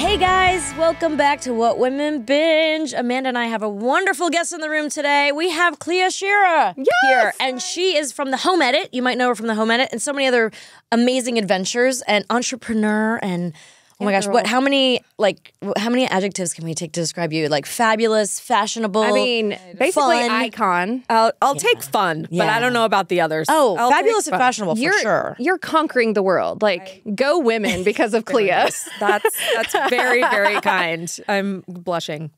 Hey guys, welcome back to What Women Binge. Amanda and I have a wonderful guest in the room today. We have Clea Shearer here, and she is from The Home Edit. You might know her from The Home Edit and so many other amazing adventures and entrepreneur and oh my gosh, what? How many adjectives can we take to describe you? Like fabulous, fashionable. I mean, basically fun. Icon. I'll take fun, but I don't know about the others. Oh, fabulous and fashionable for sure. You're conquering the world. Like, go women because of Clea. That's very, very kind. I'm blushing.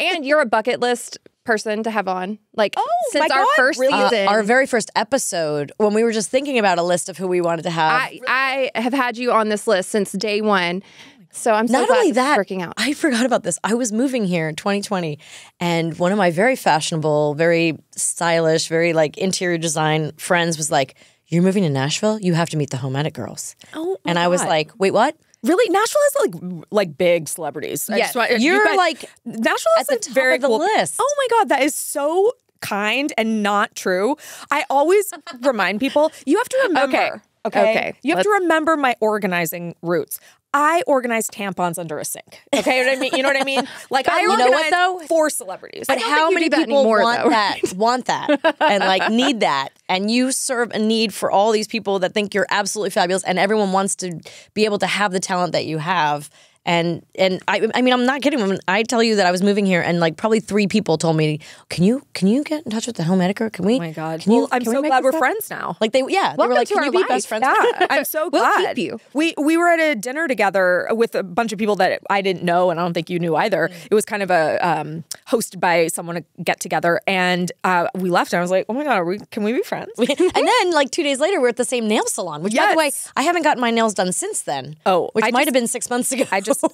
And you're a bucket list person to have on. Like, our very first episode, when we were just thinking about a list of who we wanted to have. I have had you on this list since day one. So I'm so glad this is working out. I forgot about this. I was moving here in 2020, and one of my very fashionable, very stylish, very like interior design friends was like, "You're moving to Nashville? You have to meet the Home Edit girls." Oh, and I was like, "Wait, what?" Really, Nashville has like big celebrities. Yes. Nashville is at the top of the list. Oh my God, that is so kind and not true. I always remind people, you have to remember. Okay. You have to remember my organizing roots. I organized tampons under a sink. Okay, you know what I mean? Like, I organized for celebrities. But how many people want that and like need that? And you serve a need for all these people that think you're absolutely fabulous, and everyone wants to be able to have the talent that you have. And I mean, I'm not kidding. When I tell you that I was moving here, and like probably 3 people told me, "Can you get in touch with the Home Edit girl? Can we?" Oh my God! I'm so glad we're friends now. Like they were like, "Can you be best friends?" Yeah, I'm so glad. We'll keep you. We were at a dinner together with a bunch of people that I didn't know, and I don't think you knew either. It was kind of a hosted by someone to get together, and we left, and I was like, "Oh my God, can we be friends?" And then like 2 days later, we're at the same nail salon. Which by the way, I haven't gotten my nails done since then. Oh, which might have been 6 months ago.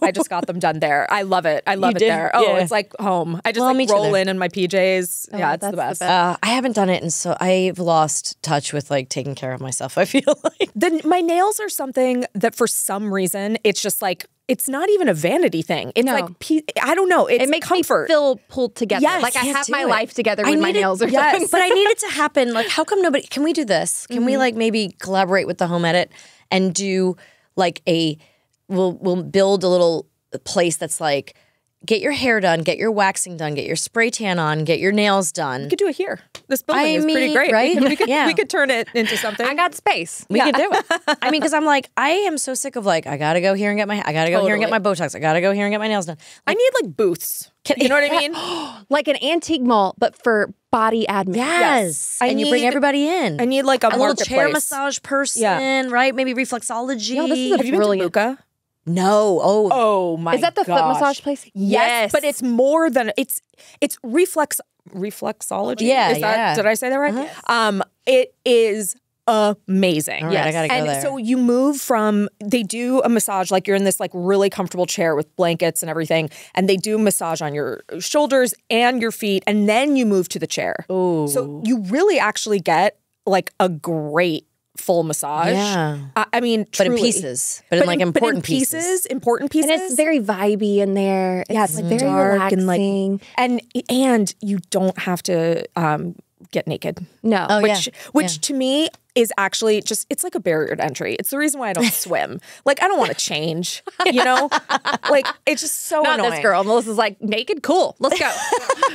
I just got them done there. I love it. I love it there. Oh, yeah. It's like home. I just roll in my PJs. Oh, yeah, it's the best. I haven't done it, and so I've lost touch with like taking care of myself, I feel like. My nails are something that for some reason, it's just like, it's not even a vanity thing. It's like, I don't know. It makes comfort. Me feel pulled together. Yes, like I have my life together when my nails are done. But I need it to happen. Like, how come nobody, can we do this? Can we like maybe collaborate with the Home Edit and do like a, We'll build a little place that's like, get your hair done, get your waxing done, get your spray tan on, get your nails done. We could do it here. This building is pretty great. Right? We could turn it into something. I got space. We could do it. I mean, because I'm like, I am so sick of like, I got to go here and get my, I got to go here and get my Botox. I got to go here and get my nails done. Like, I need like booths. You know what I mean? Like an antique mall, but for body admin. Yes. You bring everybody in. I need like a little chair massage person, right? Maybe reflexology. No, this is a brilliant. Buca? No. Oh my gosh. Is that the foot massage place? Yes. But it's more than it's reflexology. Yeah. Did I say that right? Uh-huh. It is amazing. All right, I gotta go there. And so you move from, they do a massage, like you're in this like really comfortable chair with blankets and everything, and they do massage on your shoulders and your feet, and then you move to the chair. Ooh. So you really actually get like a great full massage. Yeah. I mean, truly. But in pieces. But in important pieces. And it's very vibey in there. It's like very dark and relaxing. And you don't have to get naked. No. Oh, which to me is actually just, it's like a barrier to entry. It's the reason why I don't swim. Like, I don't want to change, you know? Like, it's just so annoying. Not this girl. Melissa's like, naked? Cool. Let's go.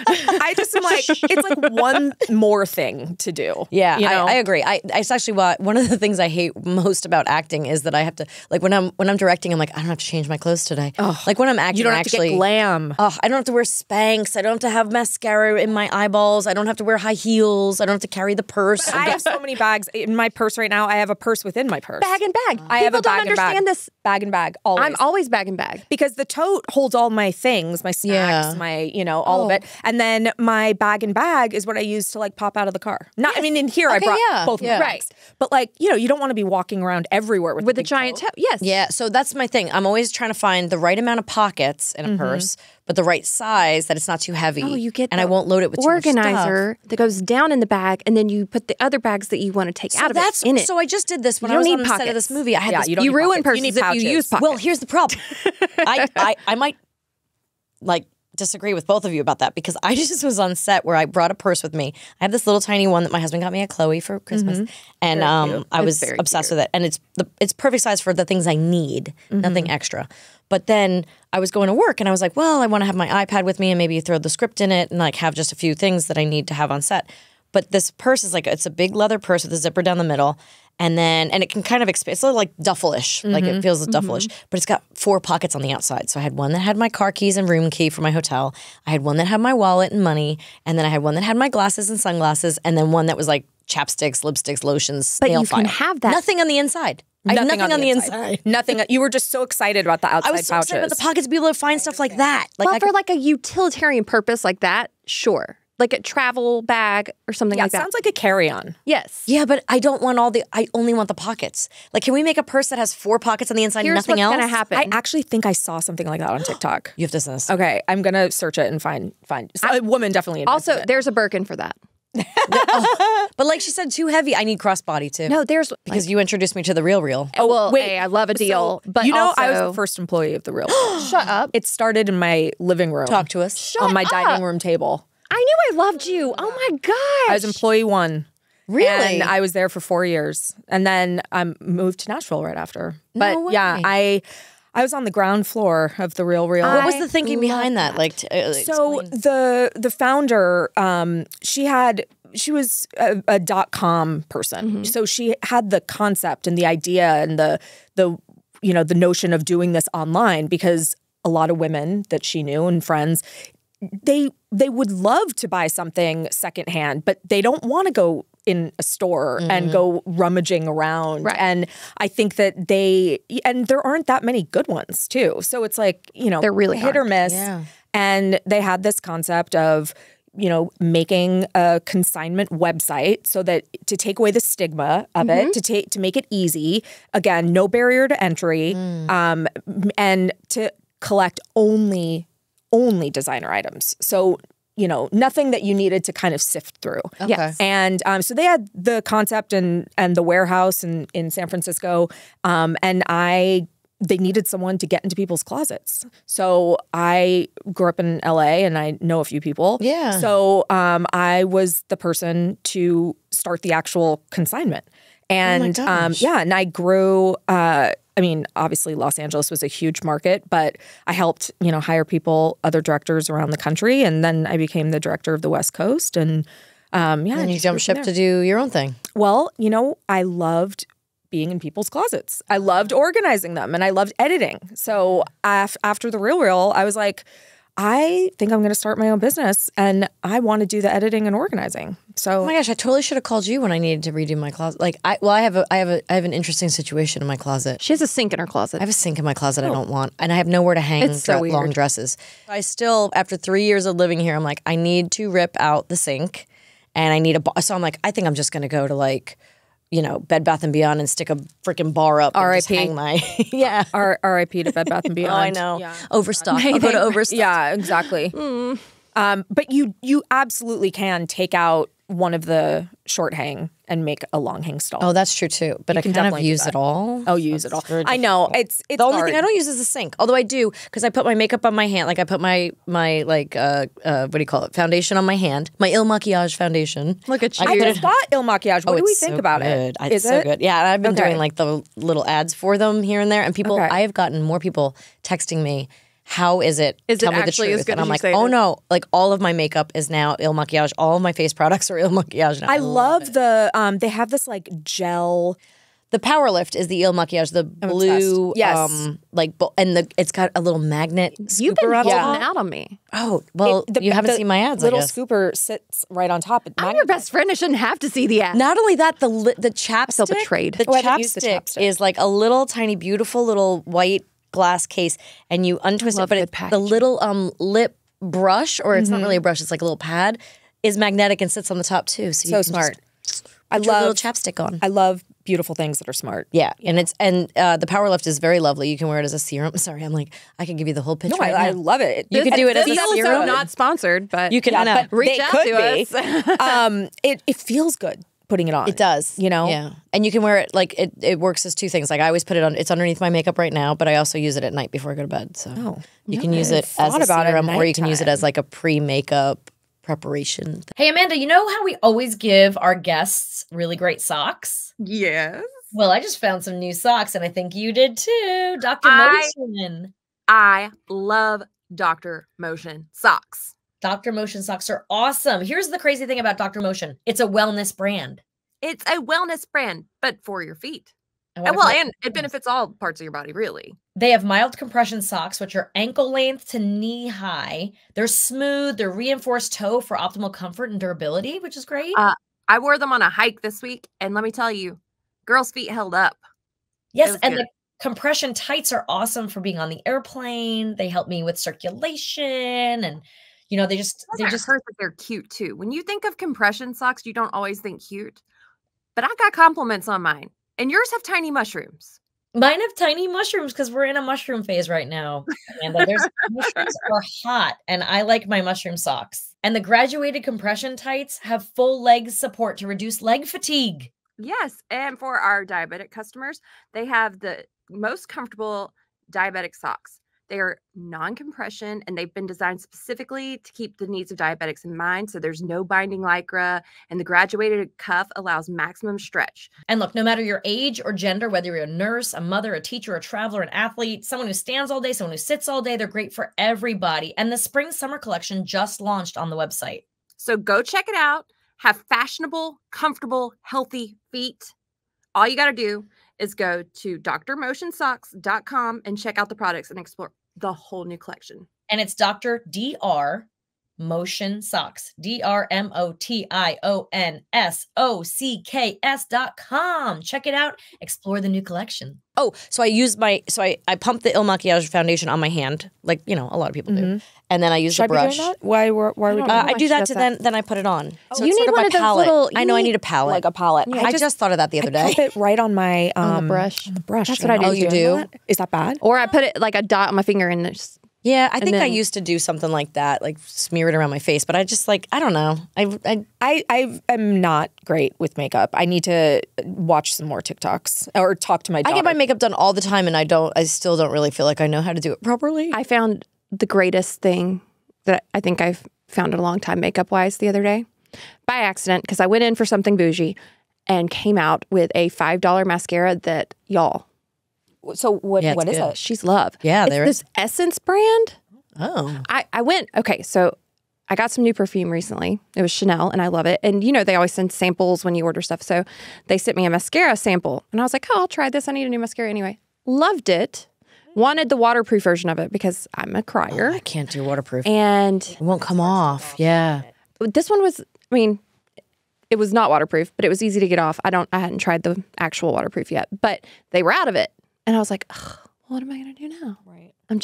I just am like, it's like one more thing to do. Yeah, you know? I agree. It's actually one of the things I hate most about acting is that I have to, like, when I'm directing, I'm like, I don't have to change my clothes today. Oh, like, when I'm acting, you don't have to get glam. Oh, I don't have to wear Spanx. I don't have to have mascara in my eyeballs. I don't have to wear high heels. I don't have to carry the purse. But I have so many bags. In my purse right now, I have a purse within my purse. Bag and bag. I have a bag and bag. People don't understand this. Bag and bag. Always. I'm always bag and bag. Because the tote holds all my things, my snacks, my, you know, all of it. And then my bag and bag is what I use to like pop out of the car. Not, I mean, in here I brought both bags. But like, you know, you don't want to be walking around everywhere with a giant tote. Yes. Yeah. So that's my thing. I'm always trying to find the right amount of pockets in a purse, but the right size that it's not too heavy. Oh, you get that. And I won't load it with too much stuff. Organizer that goes down in the bag, and then you put the other bags that you want to take out of it in it. So I just did this when I was on the set of this movie. I had this, you ruin purses if you use pockets. Well, here's the problem. I might like disagree with both of you about that, because I just was on set where I brought a purse with me. I have this little tiny one that my husband got me at Chloe for Christmas, and I was obsessed with it. And it's perfect size for the things I need, nothing extra. But then I was going to work, and I was like, well, I want to have my iPad with me, and maybe throw the script in it, and like have just a few things that I need to have on set. But this purse is like, it's a big leather purse with a zipper down the middle. And it can kind of expand. It's a little like duffelish, like it feels duffelish, but it's got four pockets on the outside. So I had one that had my car keys and room key for my hotel. I had one that had my wallet and money, and then I had one that had my glasses and sunglasses, and then one that was like chapsticks, lipsticks, lotions, nail file. But you can have that. Nothing on the inside. Nothing on the inside. Nothing. You were just so excited about the outside pouches. I was so excited about the pockets to be able to find stuff like that. Like, well, for like a utilitarian purpose like that, sure. Like a travel bag or something like that. Yeah, sounds like a carry-on. Yes. Yeah, but I don't want all the, I only want the pockets. Like, can we make a purse that has four pockets on the inside and nothing else? Here's what's going to happen. I actually think I saw something like that on TikTok. You have to send this. Okay, I'm going to search it and find. So a woman definitely invented it. Also, there's a Birkin for that. But like she said, too heavy. I need crossbody too. No, there's because like, you introduced me to the RealReal. Oh well, wait, hey, I love a deal. So, but you know, also, I was the first employee of the RealReal. Shut up. It started in my living room. Talk to us. Shut on my dining room table. I knew I loved you. Oh my gosh. I was employee 1. Really? And I was there for 4 years. And then I moved to Nashville right after. But no way. Yeah, I was on the ground floor of the RealReal. What was the thinking behind that? Like, so explain. the founder, she was a dot-com person. So she had the concept and the idea and the you know, the notion of doing this online, because a lot of women that she knew and friends, they would love to buy something secondhand, but they don't want to go in a store and go rummaging around. Right. And I think that there aren't that many good ones too. So it's like, you know, they're really hit or miss. Yeah. And they had this concept of, you know, making a consignment website so that to take away the stigma of it, to make it easy. Again, no barrier to entry, and to collect only designer items. So, you know, nothing that you needed to kind of sift through. Okay. Yes. And so they had the concept and the warehouse in San Francisco. They needed someone to get into people's closets. So I grew up in LA and I know a few people. Yeah. So I was the person to start the actual consignment. And and I grew I mean, obviously Los Angeles was a huge market, but I helped, you know, hire people, other directors around the country, and then I became the director of the West Coast, and and you jumped ship to do your own thing. Well, you know, I loved being in people's closets. I loved organizing them, and I loved editing. So after the RealReal, I was like, I think I'm going to start my own business, and I want to do the editing and organizing. So, oh my gosh, I totally should have called you when I needed to redo my closet. Like, I have an interesting situation in my closet. She has a sink in her closet. I have a sink in my closet I don't want, and I have nowhere to hang long dresses. I still, after 3 years of living here, I'm like, I need to rip out the sink, and I need so I'm like, I think I'm just going to go to like, you know, Bed Bath & Beyond and stick a freaking bar up and just hang my... Yeah. R.I.P. to Bed Bath & Beyond. Oh, I know. Yeah. Overstock. I'll go to Overstock. Yeah, exactly. But you absolutely can take out one of the short hang and make a long hang stall. Oh, that's true too. But I can kind of use it all. Oh, use it all. I know. It's the only thing I don't use is the sink. Although I do, because I put my makeup on my hand. Like I put my like what do you call it? Foundation on my hand. My Il Makiage foundation. Look at you. I just got Il Makiage. What do we think about it? It's so good. Yeah, and I've been doing like the little ads for them here and there, and people. I have gotten more people texting me. How is it? Tell me the truth. And I'm like, oh no, like all of my makeup is now Il Makiage. All of my face products are Il Makiage now. I love the, they have this like gel. The Power Lift is the Il Makiage, the blue, it's got a little magnet scooper. You've been holding out on me. Oh, well, you haven't seen my ads, I guess. The little scooper sits right on top. I'm your best friend. I shouldn't have to see the ads. Not only that, the chapstick. So betrayed. The chapstick is like a little tiny, beautiful little white glass case, and you untwist it, but the little lip brush, or it's not really a brush, it's like a little pad, is magnetic and sits on the top too. So, you can smart. I love a little chapstick on. I love beautiful things that are smart. Yeah, and it's the Power Lift is very lovely. You can wear it as a serum. Sorry, I'm like I can give you the whole picture. No, I love it. You can do it as a serum. Not sponsored, but you can reach out to us. It feels good. putting it on. It does. You know? Yeah. And you can wear it, like, it works as two things. Like, I always put it on, it's underneath my makeup right now, but I also use it at night before I go to bed. So you can use it as a serum, or you can use it as, like, a pre-makeup preparation thing. Hey, Amanda, you know how we always give our guests really great socks? Yes. Well, I just found some new socks, and I think you did too. Dr. Motion. I love Dr. Motion socks. Dr. Motion socks are awesome. Here's the crazy thing about Dr. Motion. It's a wellness brand. It's a wellness brand, but for your feet. And it benefits all parts of your body, really. They have mild compression socks, which are ankle length to knee high. They're smooth. They're reinforced toe for optimal comfort and durability, which is great. I wore them on a hike this week, and let me tell you, girls' feet held up. Yes, and good. The compression tights are awesome for being on the airplane. They help me with circulation and... You know, they just hurt, but they're cute too. When you think of compression socks, you don't always think cute, but I got compliments on mine, and yours have tiny mushrooms. Mine have tiny mushrooms because we're in a mushroom phase right now. And mushrooms are hot, and I like my mushroom socks. And the graduated compression tights have full leg support to reduce leg fatigue. Yes, and for our diabetic customers, they have the most comfortable diabetic socks. They are non-compression, and they've been designed specifically to keep the needs of diabetics in mind. So there's no binding lycra, and the graduated cuff allows maximum stretch. And look, no matter your age or gender, whether you're a nurse, a mother, a teacher, a traveler, an athlete, someone who stands all day, someone who sits all day, they're great for everybody. And the spring summer collection just launched on the website. So go check it out. Have fashionable, comfortable, healthy feet. All you got to do is go to drmotionsocks.com and check out the products and explore the whole new collection. And it's Dr. D-R Motion Socks. drmotionsocks.com. Check it out. Explore the new collection. Oh, so I used my, I pumped the Il Makiage foundation on my hand, like, you know, a lot of people do. And then I use the brush. Why would I do that? Then I put it on. So you need one of those little. I know I need a palette, like a palette. Yeah, I just thought of that the other day. I put it right on my on the brush. On the brush. That's what I do. Oh, you do? Is that bad? Or I put it like a dot on my finger and just. Yeah, I think I used to do something like that, like smear it around my face. But I just like, I don't know. I am not great with makeup. I need to watch some more TikToks or talk to my daughter. I get my makeup done all the time, and I still don't really feel like I know how to do it properly. I found the greatest thing that I think I've found in a long time makeup-wise the other day by accident, because I went in for something bougie and came out with a $5 mascara that, y'all. So what is it? She's Love. Yeah, there is this Essence brand. Oh, I went. Okay, so I got some new perfume recently. It was Chanel, and I love it. And you know they always send samples when you order stuff. So they sent me a mascara sample, and I was like, oh, I'll try this. I need a new mascara anyway. Loved it. Wanted the waterproof version of it because I'm a crier. Oh, I can't do waterproof, and it won't come off. Yeah, but this one was. I mean, it was not waterproof, but it was easy to get off. I hadn't tried the actual waterproof yet, but they were out of it. And I was like, ugh, what am I going to do now? Right. I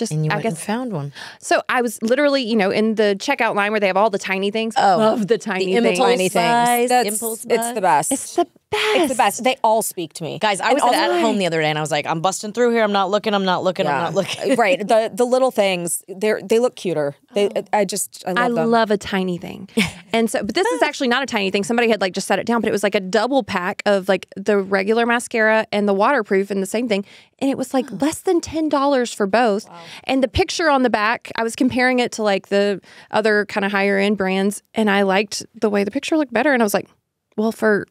guess found one. So I was literally, you know, in the checkout line where they have all the tiny things. Oh, love the tiny things. Tiny things. Impulse buy. It's the best. It's the best. It's the best. They all speak to me. Guys, I was at home the other day, and I was like, I'm busting through here. I'm not looking. I'm not looking. Yeah. I'm not looking. Right. The little things, they look cuter. They I love a tiny thing. And so, but this is actually not a tiny thing. Somebody had like just set it down, but it was like a double pack of like the regular mascara and the waterproof and the same thing. And it was like less than $10 for both. Wow. And the picture on the back, I was comparing it to like the other kind of higher end brands, and I liked the way the picture looked better. And I was like, well, for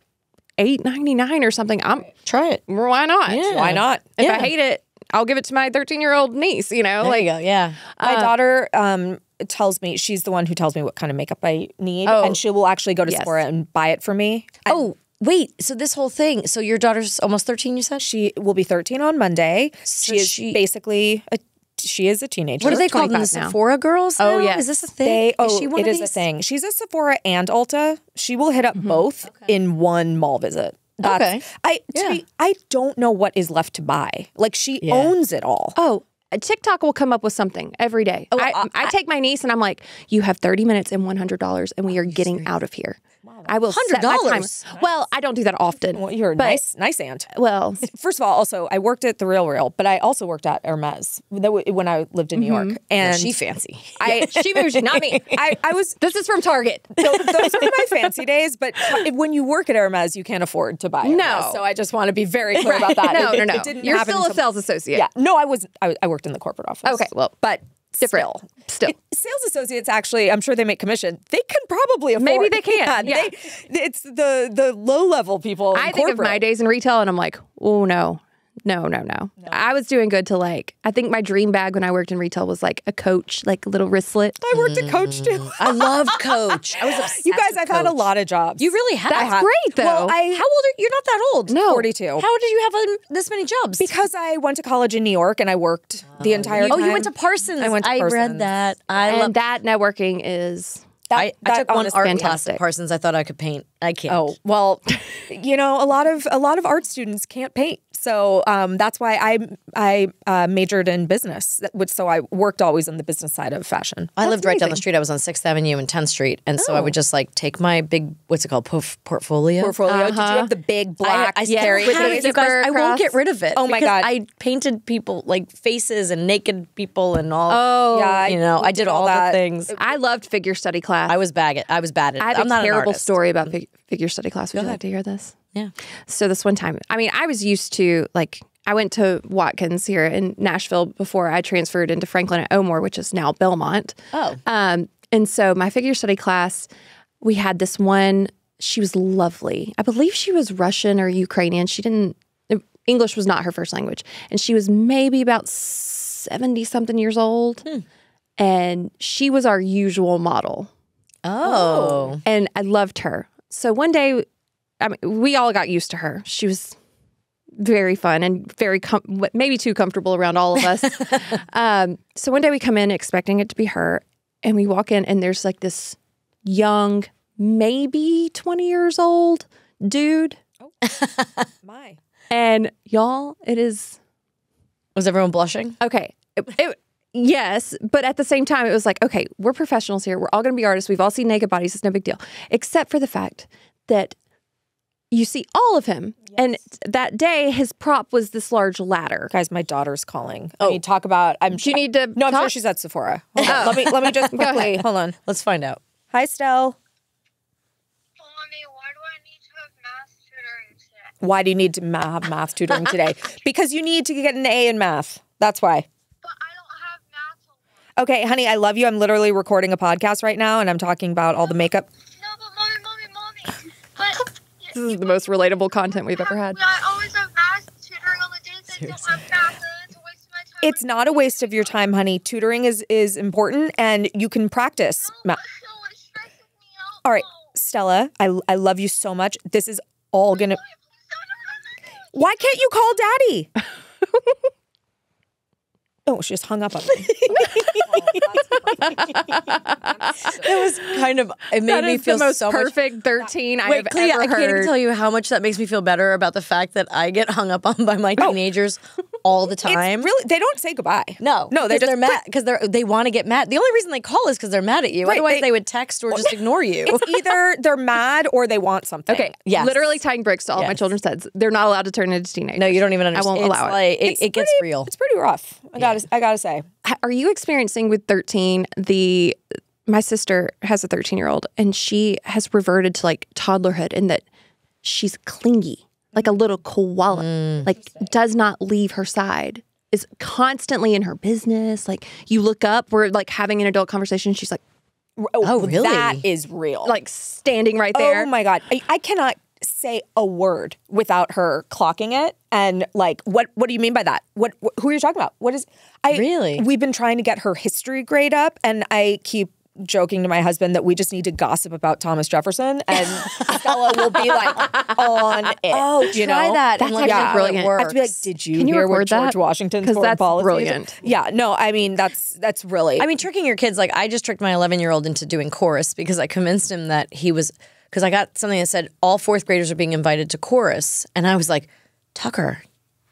$8.99 or something, try it. Why not? Yeah. Why not? If I hate it, I'll give it to my 13-year-old niece, you know? My daughter tells me, she's the one who tells me what kind of makeup I need, and she will actually go to Sephora and buy it for me. Wait, so this whole thing, so your daughter's almost 13, you said? She will be 13 on Monday. So she is basically a teenager. What are they called now? Sephora girls? Oh, yeah. Is this a thing? It is a thing. She's a Sephora and Ulta. She will hit up both in one mall visit. That's, I don't know what is left to buy. Like, she owns it all. Oh, TikTok will come up with something every day. Oh, I take my niece and I'm like, you have 30 minutes and $100 and we are getting out of here. Wow, I will $100. Set my time. Nice. Well, I don't do that often. Well, you're a nice aunt. Well, first of all, also, I worked at the RealReal, but I also worked at Hermes when I lived in New York. And she fancy. She bougie, not me. I was. This is from Target. So those were my fancy days. But when you work at Hermes, you can't afford to buy. Hermes, no. So I just want to be very clear about that. No. It didn't. You're still a sales associate. Yeah. No, I was. I worked in the corporate office. Okay. Well, but. Different. Still. Sales associates, actually, I'm sure they make commission. They can probably afford. Maybe they can. Yeah. It's the low-level people in corporate. I think of my days in retail, and I'm like, oh, no. I was doing good to, like, I think my dream bag when I worked in retail was, like, a Coach, like, a little wristlet. I worked at Coach, too. I loved Coach. I was obsessed with Coach. You guys, I've had a lot of jobs. You really have. That's great, though. Well, how old are you? You're not that old. No. 42. How did you have this many jobs? Because I went to college in New York, and I worked the entire time. Oh, you went to Parsons. I went to Parsons. I read that. And that networking is... I took one art class at Parsons. I thought I could paint. I can't. Oh, well, you know, a lot of art students can't paint. So that's why I majored in business. So I worked always on the business side of fashion. I lived right down the street. I was on 6th Avenue and 10th Street. And so I would just like take my big, what's it called, portfolio? Portfolio. Did you have the big black? I carried it. You guys, I won't get rid of it. Oh my God. I painted people, like faces and naked people and all. Oh. Yeah, you know, I did all the things. I loved figure study class. I was bad at it. I have a terrible story about figure study class. Would you like to hear this? Yeah. So this one time, I mean, I was used to, like, I went to Watkins here in Nashville before I transferred into Franklin at O'More, which is now Belmont. Oh. And so my figure study class, we had this one, she was lovely. I believe she was Russian or Ukrainian. English was not her first language. And she was maybe about 70-something years old. Hmm. And she was our usual model. Oh. And I loved her. So one day... I mean, we all got used to her. She was very fun and very, maybe too comfortable around all of us. So one day we come in expecting it to be her, and we walk in, and there's like this young, maybe 20 years old dude. Oh, my. And y'all, it is. Was everyone blushing? Okay. Yes, but at the same time, it was like, okay, we're professionals here. We're all going to be artists. We've all seen naked bodies. It's no big deal. Except for the fact that you see all of him. Yes. And that day, his prop was this large ladder. Guys, my daughter's calling. Oh, talk about... you need to... No, I'm sure she's at Sephora. Hold on. Let me just quickly... Hold on. Let's find out. Hi, Stell. Mommy, why do I need to have math tutoring today? Why do you need to have math tutoring today? Because you need to get an A in math. That's why. But I don't have math homework. Okay, honey, I love you. I'm literally recording a podcast right now, and I'm talking about all the makeup... No, but mommy. But... This is the most relatable content we've ever had. I always have math tutoring on the days I don't have math. It's a waste of my time. It's not a waste of your time, honey. Tutoring is important, and you can practice. No, it stresses me out. All right, Stella, I love you so much. This is all gonna. Why can't you call Daddy? Oh, she just hung up on me. It was kind of, it made me feel so much. That is the most perfect 13 I have ever heard. I can't even tell you how much that makes me feel better about the fact that I get hung up on by my teenagers all the time. It's really, they don't say goodbye. No, they're mad because they want to get mad. The only reason they call is because they're mad at you. Right, otherwise, they would text or just ignore you. It's either they're mad or they want something. Okay, yes. Literally tying bricks to all my children's heads. They're not allowed to turn into teenagers. No, you don't even understand. I won't allow it. It gets real. It's pretty rough. I gotta say. Are you experiencing with 13 my sister has a 13-year-old and she has reverted to like toddlerhood in that she's clingy. Like a little koala, like does not leave her side, is constantly in her business. Like you look up, we're like having an adult conversation. She's like, oh really? That is real. Like standing right there. Oh my God. I cannot say a word without her clocking it. And like, what do you mean by that? Who are you talking about? What is, really? We've been trying to get her history grade up and I keep joking to my husband that we just need to gossip about Thomas Jefferson and Stella will be like on it. Oh, you try know? That. That's actually brilliant. I have to be like, did you hear what George Washington's foreign policy? Brilliant. Yeah, no, I mean that's really. I mean, tricking your kids, like I just tricked my 11-year-old into doing chorus because I convinced him that he was, because I got something that said all 4th graders are being invited to chorus, and I was like, Tucker,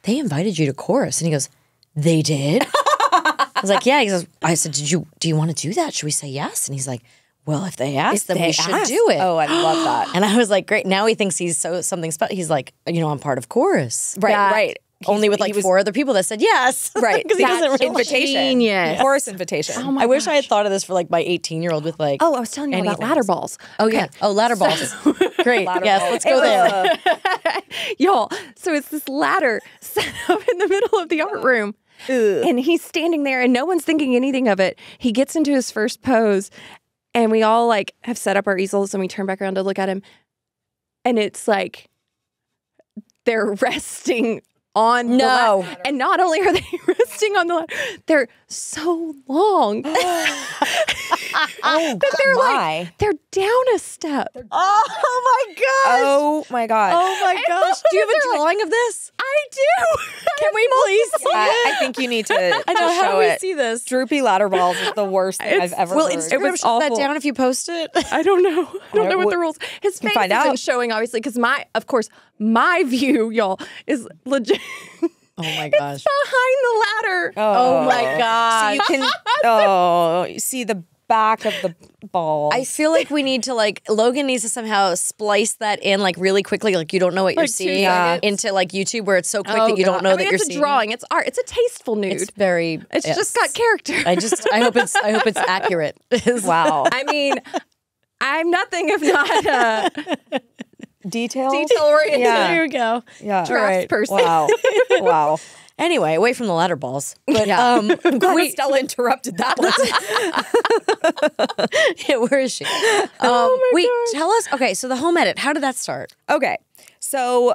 they invited you to chorus, and he goes, they did. I was like, yeah. He goes, I said, do you want to do that? Should we say yes? And he's like, well, if they ask, then we should do it. Oh, I love that. And I was like, great. Now he thinks he's so something special. He's like, you know, I'm part of chorus. Right, right. Only with like four other people that said yes. Right. Because he doesn't invitation. Yes. Chorus invitation. Oh my gosh. wish I had thought of this for like my 18-year-old with like I was telling you about ladder balls. Oh, okay. Yeah. Oh, ladder balls. Great. Ladder balls. Let's go there. Y'all, so it's this ladder set up in the middle of the art room. Ugh. And he's standing there and no one's thinking anything of it. He gets into his first pose and we all like have set up our easels and we turn back around to look at him. And it's like they're resting on the ladder. And not only are they resting on the ladder, they're so long. But they're like, they're down a step. Oh my gosh. Oh my god. Oh my gosh. Do you have a drawing of this? I do. Can we please see it? I think you need to show we see this. Droopy ladder balls is the worst thing I've ever heard. Instagram shut that down if you post it. I don't know. I don't know what the rules. His face isn't showing, obviously, because my view, y'all, is legit. Oh my gosh. It's behind the ladder. Oh my gosh. So you can you see the back of the ball. I feel like we need to Logan needs to somehow splice that in really quickly, you don't know what you're seeing into YouTube where it's so quick that you don't know that you're seeing. It's a drawing. It's art. It's a tasteful nude. It's very. It's just got character. I hope it's accurate. Wow. I mean, I'm nothing if not detail oriented. Yeah. There we go. Yeah. Draft person. Wow. Wow. Anyway, away from the ladder balls. But yeah. I'm glad Stella interrupted that one. Yeah, where is she? Oh my gosh. Tell us. Okay, so the home edit, how did that start? Okay. So,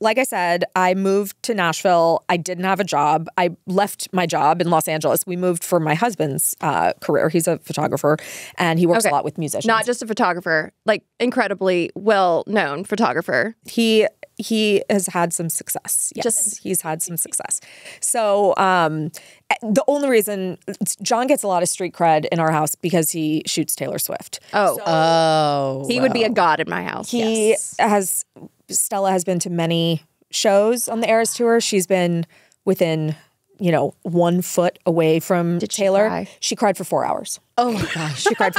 like I said, I moved to Nashville. I didn't have a job. I left my job in Los Angeles. We moved for my husband's career. He's a photographer, and he works a lot with musicians. Not just a photographer, incredibly well-known photographer. He has had some success. Yes, he's had some success. So the only reason John gets a lot of street cred in our house because he shoots Taylor Swift. He would be a god in my house. Stella has been to many shows on the Eras Tour. She's been within, 1 foot away from Taylor. She cried for 4 hours. Oh my gosh, she cried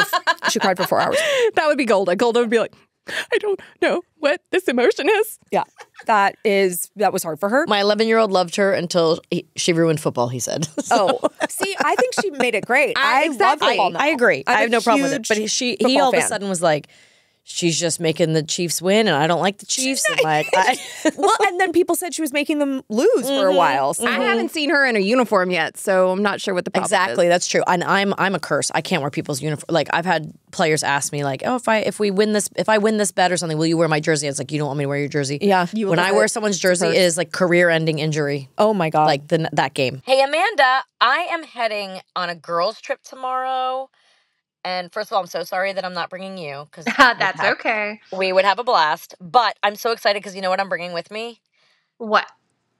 for 4 hours. That would be Golda. Golda would be like, I don't know what this emotion is. Yeah, that was hard for her. My 11-year-old loved her until she ruined football, he said. So. Oh, see, I think she made it great. I love football now. I agree. I have no problem with it. But he all of a sudden was like, she's just making the Chiefs win, and I don't like the Chiefs. And and then people said she was making them lose for a while. So. I haven't seen her in a uniform yet, so I'm not sure what the problem is. That's true. And I'm a curse. I can't wear people's uniform. I've had players ask me if I win this bet or something, will you wear my jersey? It's you don't want me to wear your jersey. Yeah. When I wear someone's jersey, it is career-ending injury. Oh my god. That game. Hey Amanda, I am heading on a girls' trip tomorrow. And first of all, I'm so sorry that I'm not bringing you. Because that's okay. We would have a blast. But I'm so excited because you know what I'm bringing with me? What?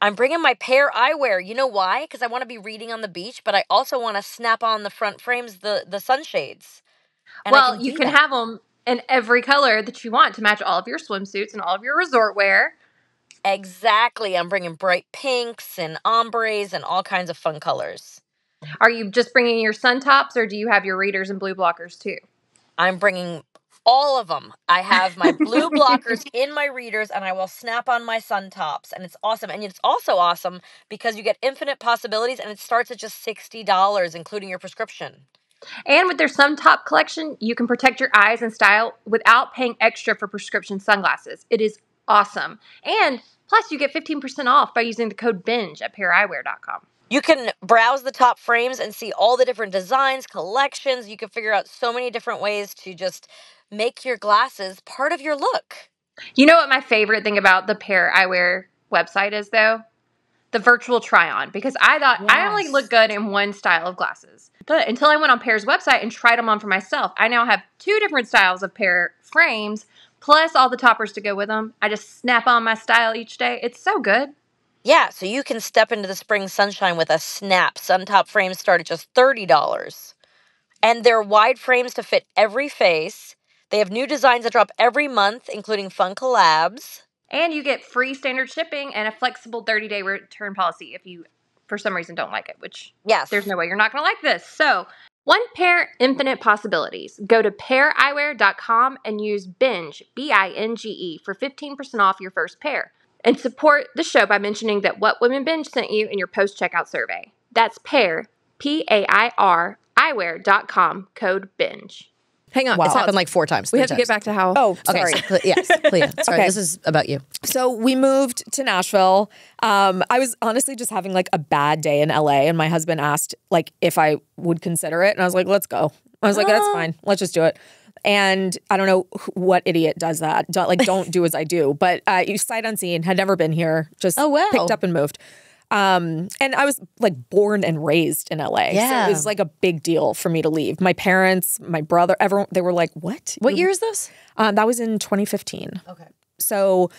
I'm bringing my Pair Eyewear. You know why? Because I want to be reading on the beach, but I also want to snap on the front frames, the sunshades. Well, you can have them in every color that you want to match all of your swimsuits and all of your resort wear. Exactly. I'm bringing bright pinks and ombres and all kinds of fun colors. Are you just bringing your sun tops, or do you have your readers and blue blockers too? I'm bringing all of them. I have my blue blockers in my readers, and I will snap on my sun tops, and it's awesome. And it's also awesome because you get infinite possibilities, and it starts at just $60, including your prescription. And with their sun top collection, you can protect your eyes and style without paying extra for prescription sunglasses. It is awesome. And plus, you get 15% off by using the code BINGE at paireyewear.com. You can browse the top frames and see all the different designs, collections. You can figure out so many different ways to just make your glasses part of your look. You know what my favorite thing about the Pair Eyewear website is, though? The virtual try-on. Because I thought I only look good in one style of glasses. But until I went on Pair's website and tried them on for myself, I now have 2 different styles of Pair frames, plus all the toppers to go with them. I just snap on my style each day. It's so good. Yeah, so you can step into the spring sunshine with a snap. Sun top frames start at just $30. And they're wide frames to fit every face. They have new designs that drop every month, including fun collabs. And you get free standard shipping and a flexible 30-day return policy if you for some reason don't like it, which yes, there's no way you're not going to like this. So one pair, infinite possibilities. Go to paireyewear.com and use Binge, B-I-N-G-E, for 15% off your first pair. And support the show by mentioning that What Women Binge sent you in your post-checkout survey. That's Pair, P-A-I-R, eyewear.com, code Binge. Hang on. Wow. It's happened like four times. We have to get back to how. Oh, sorry. Okay, so, yes, Clea. Sorry, okay. This is about you. So we moved to Nashville. I was honestly just having like a bad day in LA, and my husband asked like if I would consider it. And I was like, let's go. I was like, that's fine. Let's just do it. And I don't know what idiot does that. Don't do as I do. But sight unseen, had never been here. Just picked up and moved. And I was like born and raised in LA. Yeah. So it was like a big deal for me to leave. My parents, my brother, everyone, they were like, what? What year is this? That was in 2015. Okay. So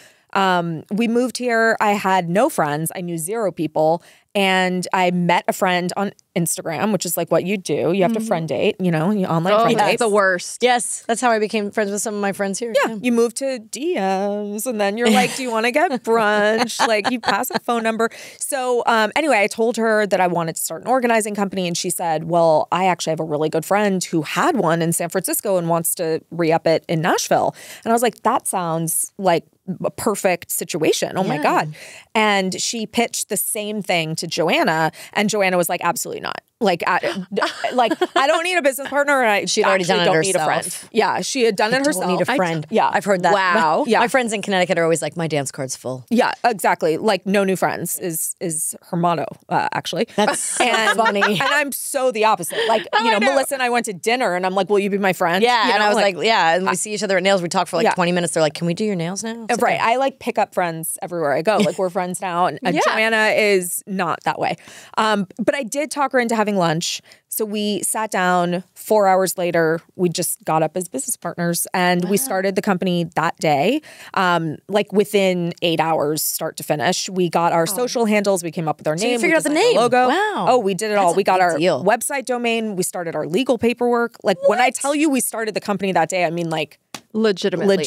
we moved here. I had no friends. I knew zero people. And I met a friend on Instagram, which is like what you do. You have to friend date, you know, you online friend date. Oh, that's the worst. Yes. That's how I became friends with some of my friends here. Yeah. You move to DMs and then you're like, do you want to get brunch? Like you pass a phone number. So anyway, I told her that I wanted to start an organizing company. And she said, well, I actually have a really good friend who had one in San Francisco and wants to re-up it in Nashville. And I was like, that sounds like a perfect situation. Oh my God. And she pitched the same thing to Joanna, and Joanna was like, absolutely not. Like, I don't need a business partner. And she'd already done it herself. Need a friend. Yeah, she had done it herself. Don't need a friend. Yeah, I've heard that. Wow. Yeah. My friends in Connecticut are always like, my dance card's full. Yeah, exactly. Like, no new friends is her motto, actually. That's funny. And I'm so the opposite. Like, you know, Melissa and I went to dinner, and I'm like, will you be my friend? Yeah, you know? And I was like, yeah. And we see each other at nails. We talk for like 20 minutes. They're like, can we do your nails now? It's right. Okay. I like pick up friends everywhere I go. Like, we're friends now. And Joanna is not that way. But I did talk her into having lunch. So we sat down. 4 hours later, we just got up as business partners, and we started the company that day. Like within 8 hours, start to finish. We got our social handles. We came up with our name. We figured out the name. Logo. Wow. Oh, we did it all. We got our website domain. We started our legal paperwork. Like when I tell you we started the company that day, I mean like legitimately.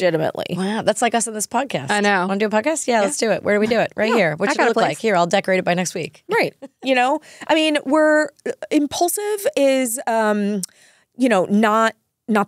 Wow. That's like us in this podcast. I know. Want to do a podcast? Yeah, let's do it. Where do we do it? Right here. What should it look like? Here, I'll decorate it by next week. Right. You know, I mean, we're impulsive is, you know, not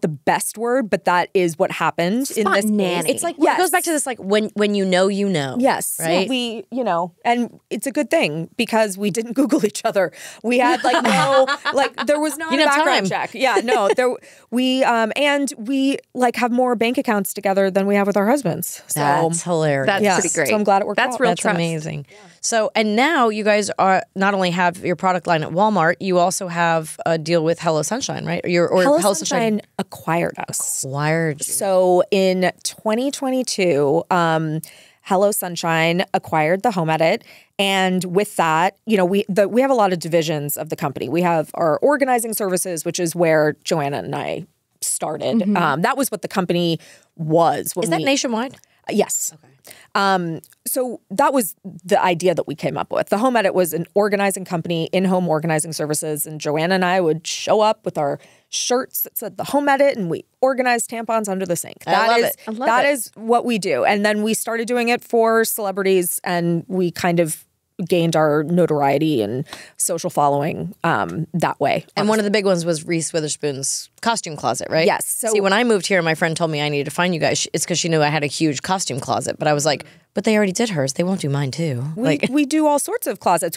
the best word, but that is what happened in this case. It's like, it goes back to this, like when you know, you know. Yes. Right. We, you know, and it's a good thing because we didn't Google each other. We had like, no, like there was not a background check. Yeah, no, there, we, and we like have more bank accounts together than we have with our husbands. So that's hilarious. That's pretty great. So I'm glad it worked out. That's real trust. That's amazing. Yeah. So, and now you guys are not only have your product line at Walmart, you also have a deal with Hello Sunshine, right? Or Hello Sunshine acquired us. Acquired. So in 2022, Hello Sunshine acquired The Home Edit. And with that, you know, we have a lot of divisions of the company. We have our organizing services, which is where Joanna and I started. That was what the company was. Is that nationwide? Yes. Okay. So that was the idea that we came up with. The Home Edit was an organizing company, in-home organizing services, and Joanna and I would show up with our shirts that said The Home Edit, and we organized tampons under the sink. That is what we do. And then we started doing it for celebrities, and we kind of gained our notoriety and social following that way. And one of the big ones was Reese Witherspoon's costume closet, right? Yes. So see, when I moved here, my friend told me I needed to find you guys. It's because she knew I had a huge costume closet. But I was like, but they already did hers. They won't do mine too. We do all sorts of closets.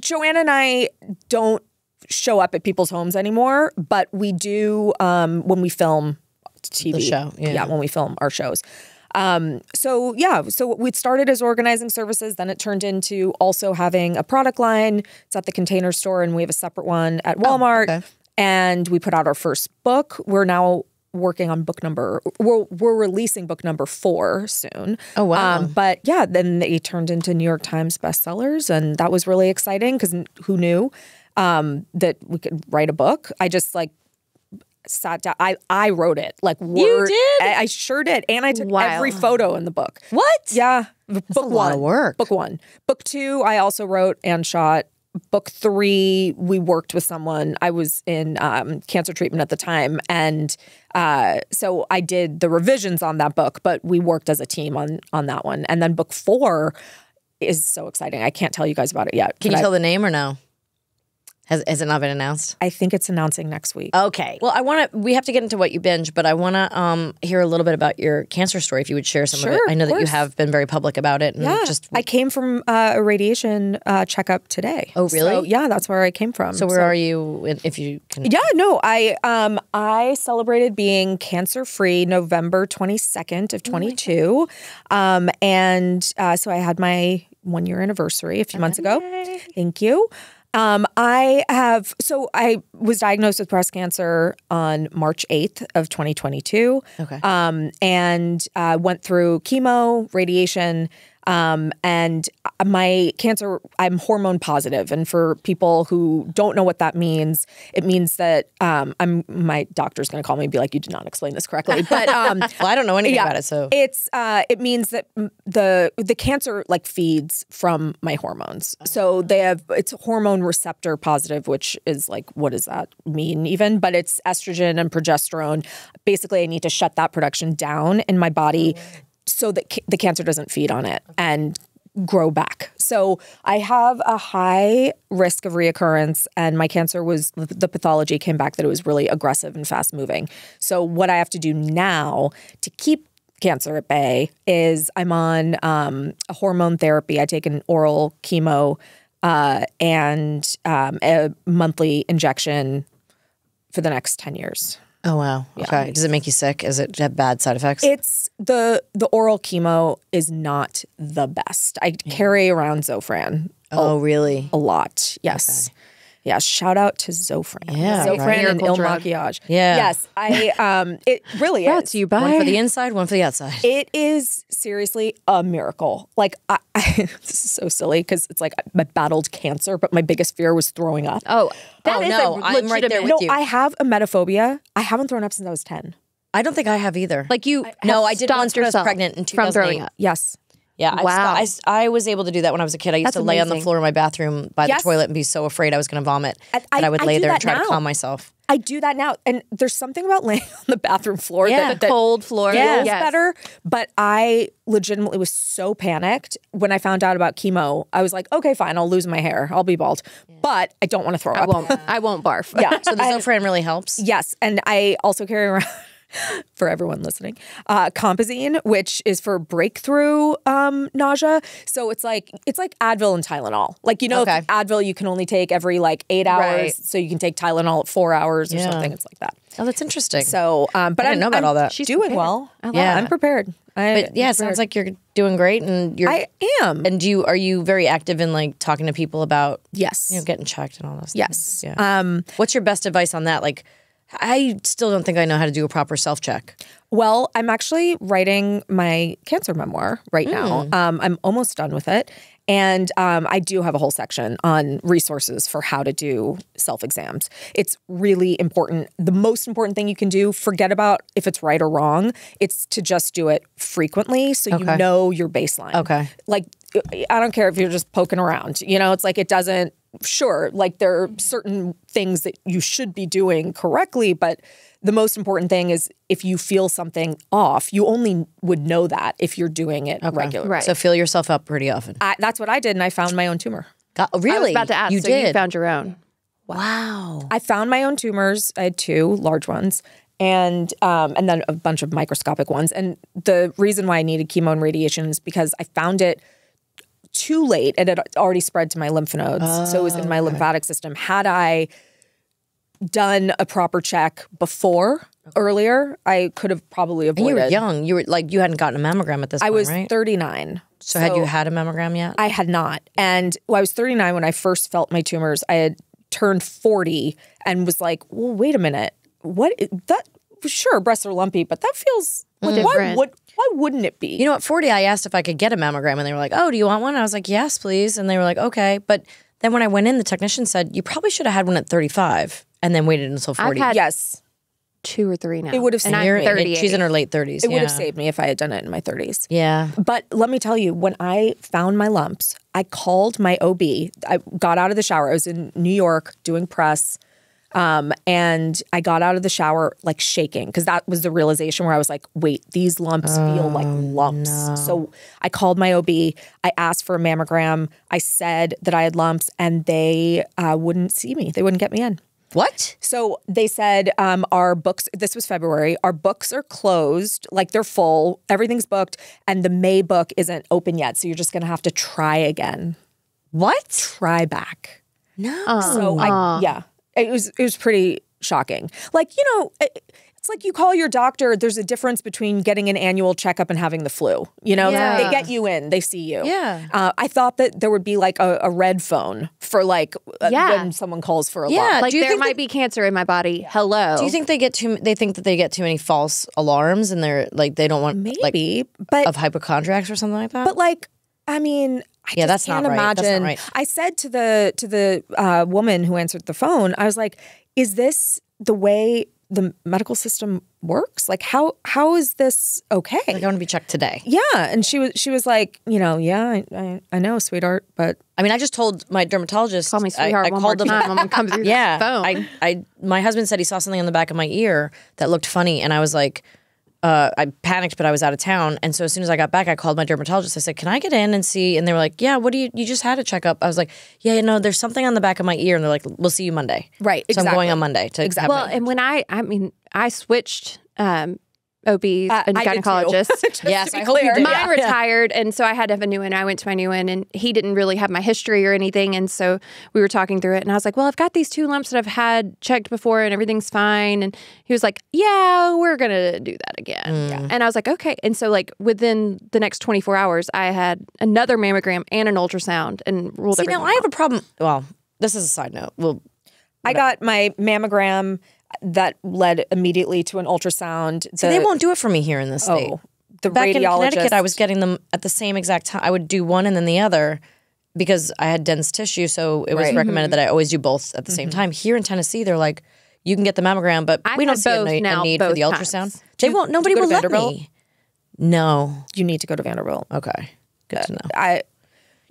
Joanna and I don't show up at people's homes anymore, but we do when we film TV. The show. Yeah, when we film our shows. So we started as organizing services, then it turned into also having a product line. It's at the Container Store, and we have a separate one at Walmart. Oh, okay. And we put out our first book. We're now working on book number, we're releasing book number 4 soon. Oh, wow. But yeah, then they turned into New York Times bestsellers, and that was really exciting because who knew that we could write a book? I just like sat down. I wrote it. Like word. You did? I sure did. And I took every photo in the book. What? Yeah. That's book a lot 1 of work. Book 1. Book 2, I also wrote and shot. Book 3, we worked with someone. I was in cancer treatment at the time, and so I did the revisions on that book, but we worked as a team on that one. And then book 4 is so exciting. I can't tell you guys about it yet. Can you tell the name or no? Has it not been announced? I think it's announcing next week. Okay. Well, I want to, we have to get into what you binge, but I want to hear a little bit about your cancer story, if you would share some of it. I know that you have been very public about it. And just I came from a radiation checkup today. Oh, really? So, yeah, that's where I came from. So where are you, if you can? Yeah, no, I celebrated being cancer-free November 22nd of 22. And so I had my one-year anniversary a few months ago. Thank you. So I was diagnosed with breast cancer on March 8th of 2022. Okay. And went through chemo, radiation, and my cancer, I'm hormone positive. And for people who don't know what that means, it means that my doctor's going to call me and be like, you did not explain this correctly. But well, I don't know anything about it. So it's it means that the cancer like feeds from my hormones. So they have, it's hormone receptor positive, which is like, what does that mean even? But it's estrogen and progesterone. Basically, I need to shut that production down in my body. So that the cancer doesn't feed on it and grow back. So I have a high risk of reoccurrence, and my cancer was, the pathology came back that it was really aggressive and fast moving. So what I have to do now to keep cancer at bay is I'm on a hormone therapy. I take an oral chemo and a monthly injection for the next 10 years. Oh, wow. Yeah. Okay. Does it make you sick? Does it have bad side effects? It's the oral chemo is not the best. I carry around Zofran. Oh, really? A lot. Yes. Okay. Yeah. Shout out to Zofran. Yeah. Zofran and Il Makiage. Yeah. Yes. It really is. You buy. One for the inside, one for the outside. It is seriously a miracle. Like, this is so silly because it's like I battled cancer, but my biggest fear was throwing up. Oh, that is no. I'm right there with you. No, I have emetophobia. I haven't thrown up since I was 10. I don't think I have either. Like you. No, I did once when I was pregnant in 2008. From throwing up. Yes. Yeah, wow. I was able to do that when I was a kid. I used to lay on the floor in my bathroom by the toilet and be so afraid I was going to vomit that I would lay there and try to calm myself. I do that now. And there's something about laying on the bathroom floor that the cold floor feels better. But I legitimately was so panicked when I found out about chemo. I was like, okay, fine, I'll lose my hair. I'll be bald. Yeah. But I don't want to throw up. I won't barf. Yeah. So the Zofran really helps. Yes. And I also carry around... for everyone listening, Compazine, which is for breakthrough nausea. So it's like Advil and Tylenol. Like, you know, Advil you can only take every like 8 hours, so you can take Tylenol at 4 hours or something. It's like that. Oh, that's interesting. So, but I didn't know about all that. She's doing well. I'm prepared. It sounds like you're doing great, and I am. And are you very active in like talking to people about getting checked and all those things? Yeah. What's your best advice on that? Like, I still don't think I know how to do a proper self-check. Well, I'm actually writing my cancer memoir right now. I'm almost done with it. And I do have a whole section on resources for how to do self-exams. It's really important. The most important thing you can do, forget about if it's right or wrong, it's to just do it frequently so you know your baseline. Okay. Like, I don't care if you're just poking around. You know, it's like it doesn't, sure, like there are certain things that you should be doing correctly, but the most important thing is if you feel something off, you only would know that if you're doing it regularly. Right. So feel yourself up pretty often. That's what I did, and I found my own tumor. Really? I was about to ask, you did? You found your own. Wow. I found my own tumors. I had two large ones. And then a bunch of microscopic ones. And the reason why I needed chemo and radiation is because I found it too late, and it had already spread to my lymph nodes. So it was in my lymphatic system. Had I done a proper check earlier, I could have probably avoided. And you were young. You were like, you hadn't gotten a mammogram at this point, right? I was 39. So had you had a mammogram yet? I had not. And I was 39 when I first felt my tumors. I had turned 40 and was like, well, wait a minute. Sure, breasts are lumpy, but that feels different. Why wouldn't it be? You know, at 40, I asked if I could get a mammogram, and they were like, oh, do you want one? I was like, yes, please. And they were like, okay. But then when I went in, the technician said, you probably should have had one at 35 and then waited until 40. I've had two or three now. It would have saved me. She's in her late 30s. It would have saved me if I had done it in my 30s. Yeah. But let me tell you, when I found my lumps, I called my OB. I got out of the shower. I was in New York doing press. And I got out of the shower like shaking, because that was the realization where I was like, wait, these lumps feel like lumps. No. So I called my OB. I asked for a mammogram. I said that I had lumps, and they wouldn't see me. They wouldn't get me in. What? So they said, our books, this was February, our books are closed, like they're full, everything's booked, and the May book isn't open yet, so you're just going to have to try again. What? Try back. No. So I, yeah, it was pretty shocking. Like, you know, it's like you call your doctor, there's a difference between getting an annual checkup and having the flu. You know, yeah. They get you in, they see you. Yeah. I thought that there would be like a red phone for like when someone calls for a lot. Yeah, like there might be cancer in my body. Yeah. Hello. Do you think they think that they get too many false alarms and they're like, they don't want maybe like, but of hypochondriacs or something like that? But like, I mean, I just can't imagine. That's not right. I said to the woman who answered the phone, I was like, is this the way the medical system works? Like, how is this okay? Like, I want to be checked today. Yeah, and she was like, you know, yeah, I know, sweetheart, but I mean, I just told my dermatologist, call me sweetheart. I called them. Mom comes through the phone. I my husband said he saw something on the back of my ear that looked funny, and I was like, I panicked, but I was out of town, and so as soon as I got back, I called my dermatologist. I said, "Can I get in and see?" And they were like, "Yeah, what do you just had a checkup?" I was like, "Yeah, you know, there's something on the back of my ear," and they're like, "We'll see you Monday." Right. So exactly. I'm going on Monday to exactly. Well, and when I switched OBs and gynecologists. Yes, I hope you did. Mine retired, and so I had to have a new one. I went to my new one, and he didn't really have my history or anything, and so we were talking through it, and I was like, well, I've got these two lumps that I've had checked before, and everything's fine, and he was like, yeah, we're going to do that again. Mm. Yeah. And I was like, okay, and so like within the next 24 hours, I had another mammogram and an ultrasound and ruled everything out. See, now I have a problem. Well, this is a side note. I got my mammogram that led immediately to an ultrasound. So they won't do it for me here in this state. Back in Connecticut, I was getting them at the same exact time. I would do one and then the other because I had dense tissue, so it was recommended that I always do both at the same time. Here in Tennessee, they're like, you can get the mammogram, but we don't see a need for the ultrasound. They won't. Nobody will let me. No. You need to go to Vanderbilt. Okay. Good to know.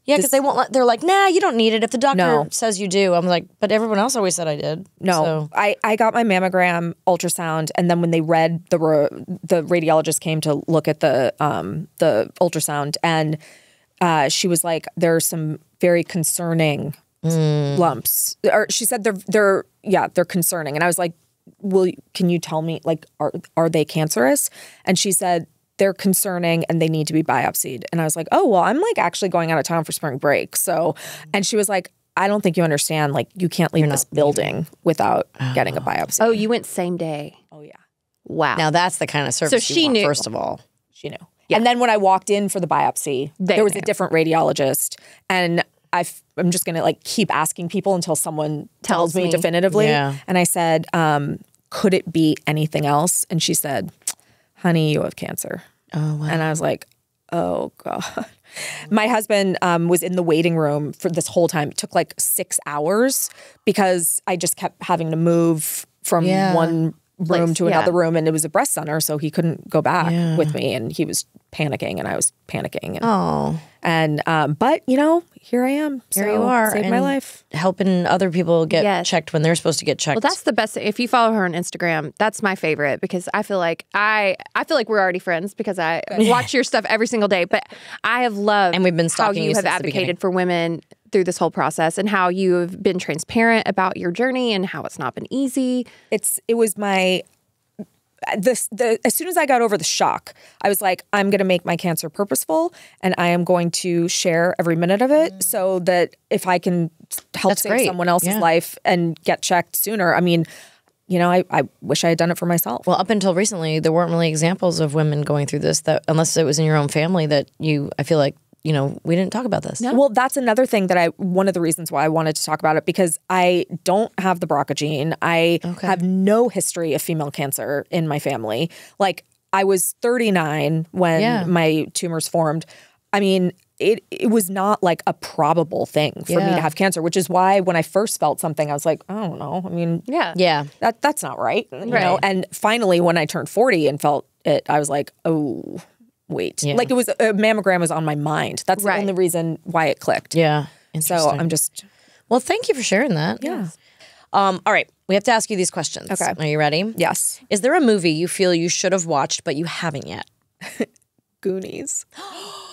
Yeah, because they won't let, they're like, nah, you don't need it. If the doctor says you do, I'm like, but everyone else always said I did. No, so. I got my mammogram, ultrasound, and then when they read, the radiologist came to look at the ultrasound, and she was like, there are some very concerning lumps. Or she said they're concerning. And I was like, can you tell me, like, are they cancerous? And she said, they're concerning and they need to be biopsied. And I was like, oh, well, I'm like actually going out of town for spring break. So, and she was like, I don't think you understand. Like, you can't leave this building without getting a biopsy. Oh, you went same day. Oh, yeah. Wow. Now that's the kind of service so she knew. First of all. She knew. Yeah. And then when I walked in for the biopsy, there was a different radiologist. And I'm just going to like keep asking people until someone tells me definitively. Yeah. And I said, could it be anything else? And she said, honey, you have cancer. Oh, wow. And I was like, oh, God. My husband was in the waiting room for this whole time. It took like 6 hours because I just kept having to move from one room to another room. And it was a breast center, so he couldn't go back with me. And he was panicking, and I was panicking. And, but, you know, here I am. Here you are. Saved my life. Helping other people get checked when they're supposed to get checked. Well, that's the best. If you follow her on Instagram, that's my favorite, because I feel like I feel like we're already friends because I watch your stuff every single day. But I have loved and we've been how you have advocated for women through this whole process and how you have been transparent about your journey and how it's not been easy. It was my... as soon as I got over the shock, I was like, I'm going to make my cancer purposeful, and I am going to share every minute of it so that if I can help save someone else's life and get checked sooner. I mean, you know, I wish I had done it for myself. Well, up until recently, there weren't really examples of women going through this, that unless it was in your own family that you, I feel like, you know, we didn't talk about this. No. Well, that's another thing that one of the reasons why I wanted to talk about it, because I don't have the BRCA gene. I have no history of female cancer in my family. Like, I was 39 when my tumors formed. I mean, it was not like a probable thing for me to have cancer, which is why when I first felt something, I was like, I don't know. I mean, that's not right. You know? And finally, when I turned 40 and felt it, I was like, oh... wait. Yeah. Like, it was, a mammogram was on my mind. That's the only reason why it clicked. Yeah. So I'm just. Well, thank you for sharing that. Yeah. All right. We have to ask you these questions. Okay. Are you ready? Yes. Is there a movie you feel you should have watched but you haven't yet? Goonies.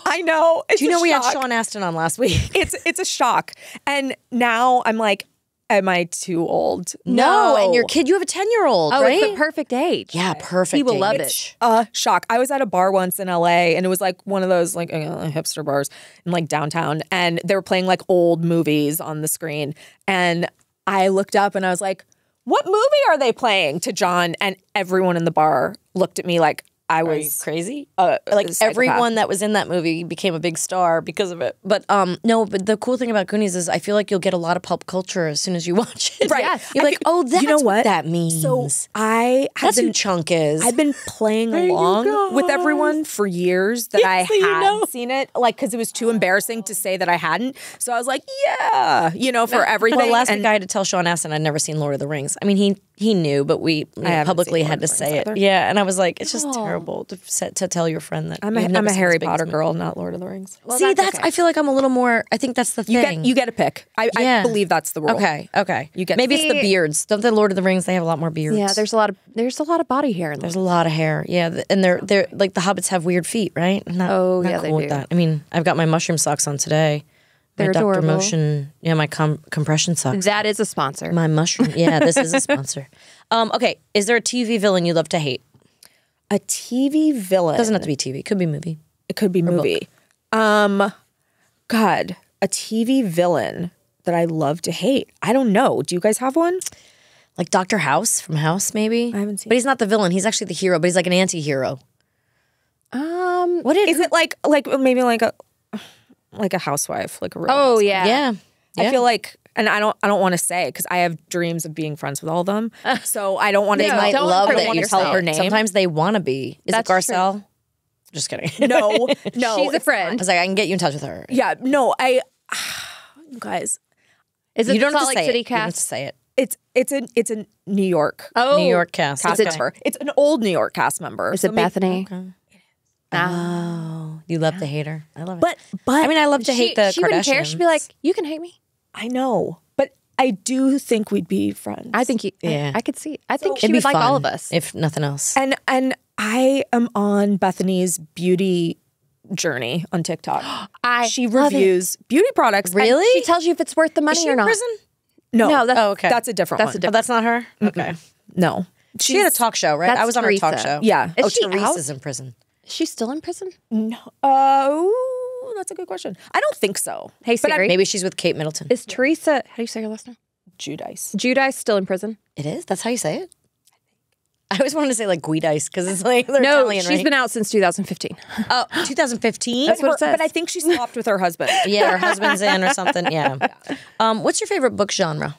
I know. It's Do you know we had Sean Astin on last week? It's a shock. And now I'm like, am I too old? No. And your kid, you have a 10-year-old, right? It's the perfect age. Yeah, perfect age. He will love it. Shock. I was at a bar once in LA, and it was like one of those like hipster bars in like downtown, and they were playing like old movies on the screen. And I looked up and I was like, what movie are they playing? To John, and everyone in the bar looked at me like I was crazy. Like everyone that was in that movie became a big star because of it. But no, but the cool thing about Goonies is I feel like you'll get a lot of pop culture as soon as you watch it. Right. Yes. You're like, oh, that's what that means. So I have been, who Chunk is. I've been playing along with everyone for years that I hadn't seen it, like because it was too embarrassing to say that I hadn't. So I was like, yeah, you know, for everything. Well, last week I had to tell Sean Astin I'd never seen Lord of the Rings. I mean, he knew, but we publicly had to say it. Yeah, and I was like, it's just terrible. To tell your friend that I'm a Harry Potter girl, not Lord of the Rings. Well, see, that's okay. I feel like I'm a little more. I think that's the thing. You get a pick. I believe that's the rule. Okay, okay. You get maybe it's the beards. Don't the Lord of the Rings? They have a lot more beards. Yeah, there's a lot of body hair. In there's a lot of hair. Yeah, and they're like the hobbits have weird feet, right? Not cool with that. I mean, I've got my mushroom socks on today. They're adorable. Dr. Motion, yeah, my compression socks. That is a sponsor. My mushroom. Yeah, this is a sponsor. Okay, is there a TV villain you love to hate? A TV villain. Doesn't have to be TV. It could be movie. It could be movie. God, a TV villain that I love to hate. I don't know. Do you guys have one? Like Dr. House from House, maybe? I haven't seen it. But he's not the villain. He's actually the hero, but he's like an anti-hero. What is it like maybe like a housewife, like a real housewife. Yeah. I feel like and I don't want to say because I have dreams of being friends with all of them. So I don't want to. They might love that you tell her name. Sometimes they want to be. Is it Garcelle? True. Just kidding. No. She's a friend. I was like, I can get you in touch with her. Yeah. No. Guys, is it you don't have to say City it. Cast? You don't have to say it. It's a New York. Oh, New York cast member. It's an old New York cast member. Is it Bethany? Okay. Oh, you love to hate her. I love it. But I mean, I love to hate the Kardashians. She wouldn't care. She'd be like, you can hate me. I know, but I do think we'd be friends. I think I could see. I think she would like all of us, if nothing else. And I am on Bethany's beauty journey on TikTok. She reviews beauty products. Really? She tells you if it's worth the money or not. Is she in prison? No. That's a different one. Oh, that's not her. Okay. No. She had a talk show, right? I was on her talk show. Yeah. Oh, Teresa's in prison. She's still in prison? No. That's a good question. I don't think so. Hey, Siri. Maybe she's with Kate Middleton. Is Teresa, how do you say her last name? Judice. Judice still in prison? It is? That's how you say it? I always wanted to say like Guidice because it's like they're Italian, she's been out since 2015. Oh, 2015? That's what it says. But I think she swapped with her husband. Yeah, her husband's in or something. Yeah. What's your favorite book genre?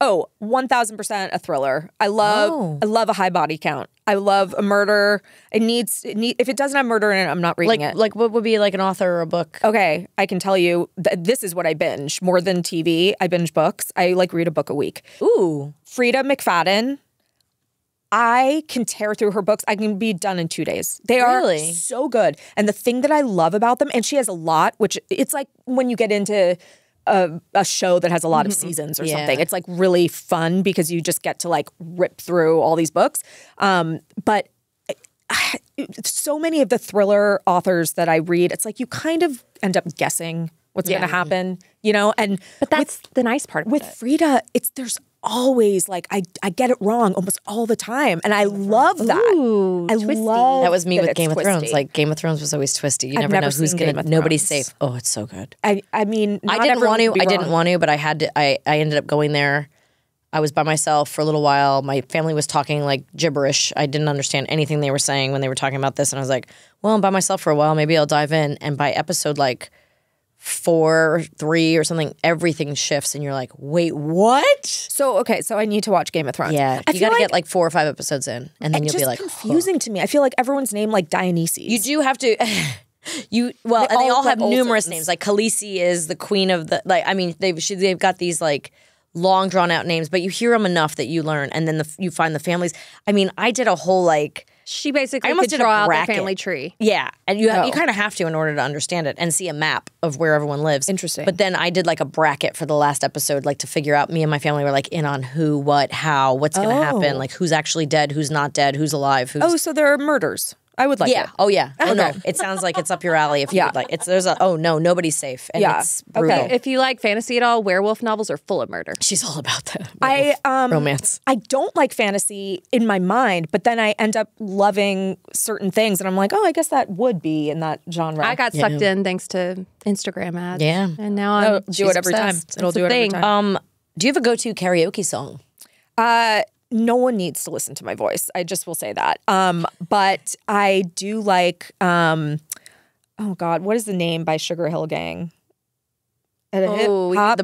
Oh, 1000% a thriller. I love a high body count. I love a murder. If it doesn't have murder in it, I'm not reading it. Like what would be like an author or a book? Okay, I can tell you this is what I binge more than TV. I binge books. I like read a book a week. Ooh, Frida McFadden. I can tear through her books. I can be done in 2 days. They are so good. And the thing that I love about them, and she has a lot, which it's like when you get into a show that has a lot of seasons or something. It's like really fun because you just get to like rip through all these books. But so many of the thriller authors that I read, it's like you kind of end up guessing what's going to happen, you know? But that's the nice part about it. With Frida, there's always like I get it wrong almost all the time, and I love that. Ooh, I love that was me with Game of Thrones. Like Game of Thrones was always twisty. You never know who's gonna. Nobody's safe. Oh, it's so good. I mean, I didn't want to. I didn't want to, but I had to. I ended up going there. I was by myself for a little while. My family was talking like gibberish. I didn't understand anything they were saying when they were talking about this, and I was like, well, I'm by myself for a while. Maybe I'll dive in. And by episode like 4 or 3 or something, everything shifts and you're like, wait, what? So I need to watch Game of Thrones. Yeah, you gotta get like 4 or 5 episodes in and then you'll be like, confusing to me. I feel like everyone's named like Dionysus. You do have to, and they all have numerous names. Like Khaleesi is the queen of the, like, I mean, they've got these like long drawn out names, but you hear them enough that you learn and then you find the families. I mean, I did a whole like, She basically could draw out their family tree. Yeah, and you kind of have to in order to understand it and see a map of where everyone lives. Interesting. But then I did like a bracket for the last episode, like to figure out. Me and my family were like in on who, what, how, what's going to happen, like who's actually dead, who's not dead, who's alive. Who's... Oh, so there are murders. I would like it. Oh, yeah. Oh, no. It sounds like it's up your alley if you would like. Nobody's safe. And it's brutal. Okay. If you like fantasy at all, werewolf novels are full of murder. She's all about that. Romance. I don't like fantasy in my mind, but then I end up loving certain things. And I'm like, oh, I guess that would be in that genre. I got sucked in thanks to Instagram ads. Yeah. And now I'm do it every time. It'll do it every time. Do you have a go-to karaoke song? No one needs to listen to my voice. I just will say that. But I do like, oh God, what is the name by Sugar Hill Gang? Yeah. That,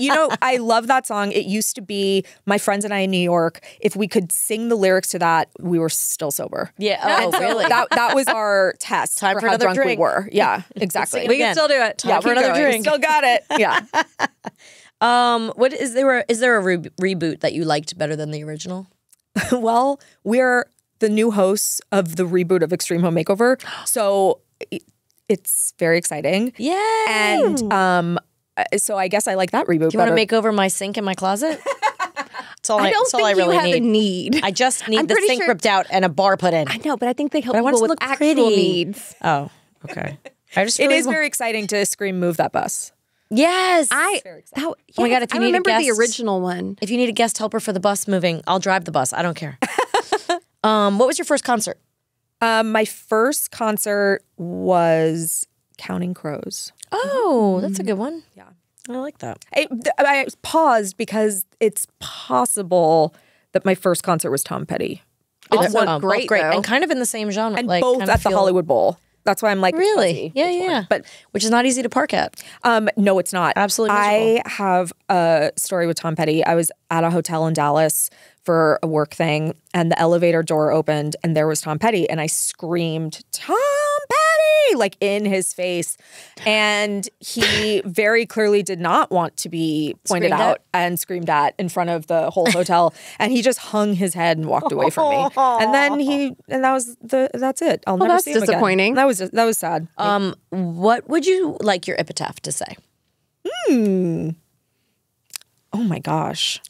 you know, I love that song. It used to be my friends and I in New York. If we could sing the lyrics to that, we were still sober. Yeah. Oh, really? That was our test. Time for another drink. We were. Yeah, exactly. We can still do it. Time for another drink. Still got it. Yeah. What is there a reboot that you liked better than the original? Well, we're the new hosts of the reboot of Extreme Home Makeover, so it's very exciting. Yeah, and so I guess I like that reboot. Do you want to make over my sink in my closet? That's all I really need. I just need the sink ripped out and a bar put in. I know, but I think they help people with actual needs. Oh, okay. It is very exciting to scream "Move that bus." Yes. Oh my God, if you need a guest, I remember the original one. If you need a guest helper for the bus moving, I'll drive the bus. I don't care. What was your first concert? My first concert was Counting Crows. Oh, that's a good one. Yeah. I like that. I paused because it's possible that my first concert was Tom Petty. Great. And kind of in the same genre. And like, both at the Hollywood Bowl. That's why I'm like, really? Yeah, yeah. But which is not easy to park at. No, it's not. Absolutely miserable. I have a story with Tom Petty. I was at a hotel in Dallas for a work thing, and the elevator door opened, and there was Tom Petty, and I screamed, Tom Petty, like in his face. And he very clearly did not want to be pointed out and screamed at in front of the whole hotel. And he just hung his head and walked away from me. And then that's it. I'll never see him again. That's disappointing. That was sad. What would you like your epitaph to say? Oh my gosh.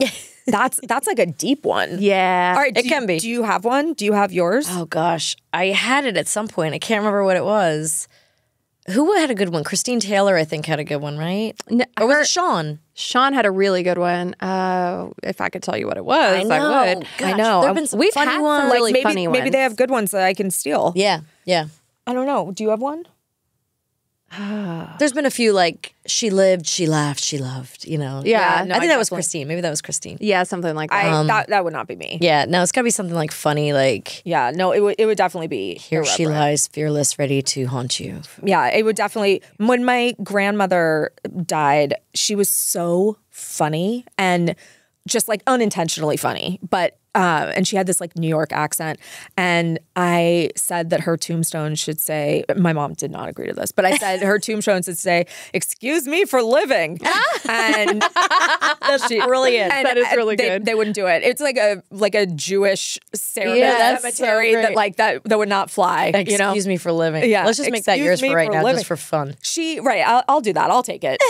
That's like a deep one. Yeah. All right, it can be. Do you have one? Do you have yours? Oh gosh. I had it at some point. I can't remember what it was. Who had a good one? Christine Taylor, I think, had a good one, right? No, or was it Sean? Sean had a really good one. If I could tell you what it was, I would. Gosh, I know. We've had one really funny ones. Maybe they have good ones that I can steal. Yeah. Yeah. I don't know. Do you have one? There's been a few like she lived, she laughed, she loved, you know. Yeah, no, I think that was Christine. Maybe that was Christine. Yeah, something like that. That would not be me. Yeah, no, it's gotta be something like funny, like yeah, no, it would definitely be here. She lies, fearless, ready to haunt you. Yeah, it would definitely. When my grandmother died, she was so funny and just like unintentionally funny, but. And she had this like New York accent, and I said that her tombstone should say, my mom did not agree to this, but I said her tombstone should say, excuse me for living. And that's brilliant. That is really good. They wouldn't do it. It's like a Jewish cemetery that like that would not fly. Excuse me for living. Yeah. Let's just make that yours for right now, just for fun. I'll do that. I'll take it.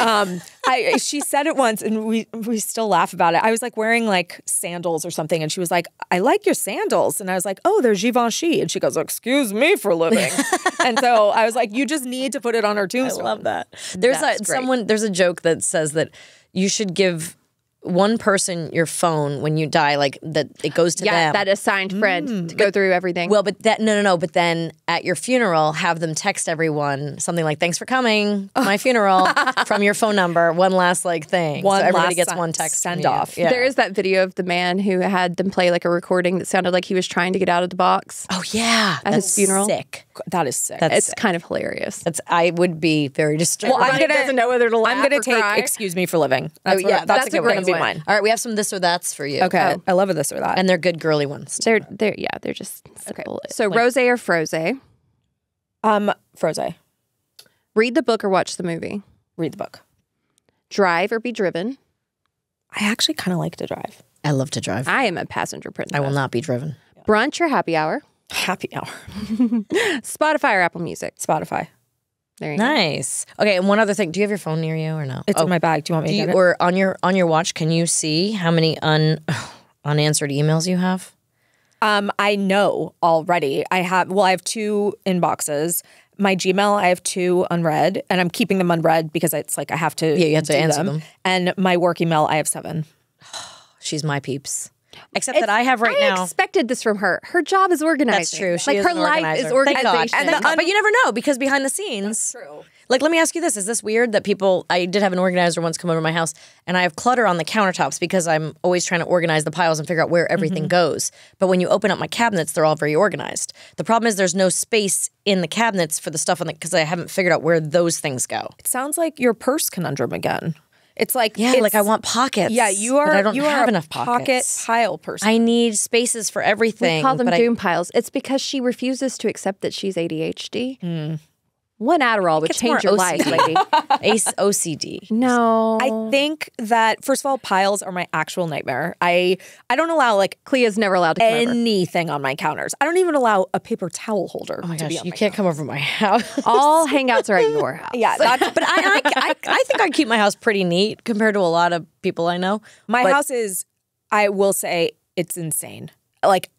She said it once, and we still laugh about it. I was like wearing like sandals or something, and she was like, I like your sandals. And I was like, oh, they're Givenchy. And she goes, excuse me for living. And so I was like, you just need to put it on her tombstone. I love that. There's a joke that says that you should give one person your phone when you die, like that it goes to them. Yeah, that assigned friend to go through everything. Well, but that no. But then at your funeral, have them text everyone something like, thanks for coming to my funeral from your phone number. One last like thing. So everybody gets one text. Send off. Yeah. There is that video of the man who had them play like a recording that sounded like he was trying to get out of the box. Oh yeah. At his funeral. Sick. That is sick. It's kind of hilarious. I would be very distraught. Well, everybody doesn't know whether to laugh or cry. Excuse me for living. That's a good one. Mine. All right, we have some this or that's for you. Okay, I love a this or that, and they're good girly ones. They're just simple. Okay. So like, rosé or frosé? Frosé. Read the book or watch the movie? Read the book. Drive or be driven? I actually kind of like to drive. I love to drive. I am a passenger princess. I will not be driven. Brunch or happy hour? Happy hour. Spotify or Apple Music? Spotify. There you go. Nice. Okay, and one other thing. Do you have your phone near you or no? It's in my bag. Do you want me to get it? Or on your watch, can you see how many unanswered emails you have? I know already. I have 2 inboxes. My Gmail, I have 2 unread, and I'm keeping them unread because it's like I have to you have to answer them. And my work email, I have 7. She's my peeps. Except that I have now. I expected this from her. Her job is organized. That's true. She like her life is organized. But you never know because behind the scenes. That's true. Like, let me ask you this. Is this weird that people, I did have an organizer once come over to my house and I have clutter on the countertops because I'm always trying to organize the piles and figure out where everything goes. But when you open up my cabinets, they're all very organized. The problem is there's no space in the cabinets for the stuff on the, because I haven't figured out where those things go. It sounds like your purse conundrum again. It's like like I want pockets. Yeah, you don't have enough pockets. Pocket pile person. I need spaces for everything. We call them doom piles. It's because she refuses to accept that she's ADHD. Mm. One Adderall would change your life, lady. OCD. No, I think that first of all, piles are my actual nightmare. I don't allow like Clea's never allowed to come anything on my counters. I don't even allow a paper towel holder. Oh my gosh, you can't come over my house. All hangouts are at your house. Yeah, but I think I keep my house pretty neat compared to a lot of people I know. My house is, I will say, it's insane. Like.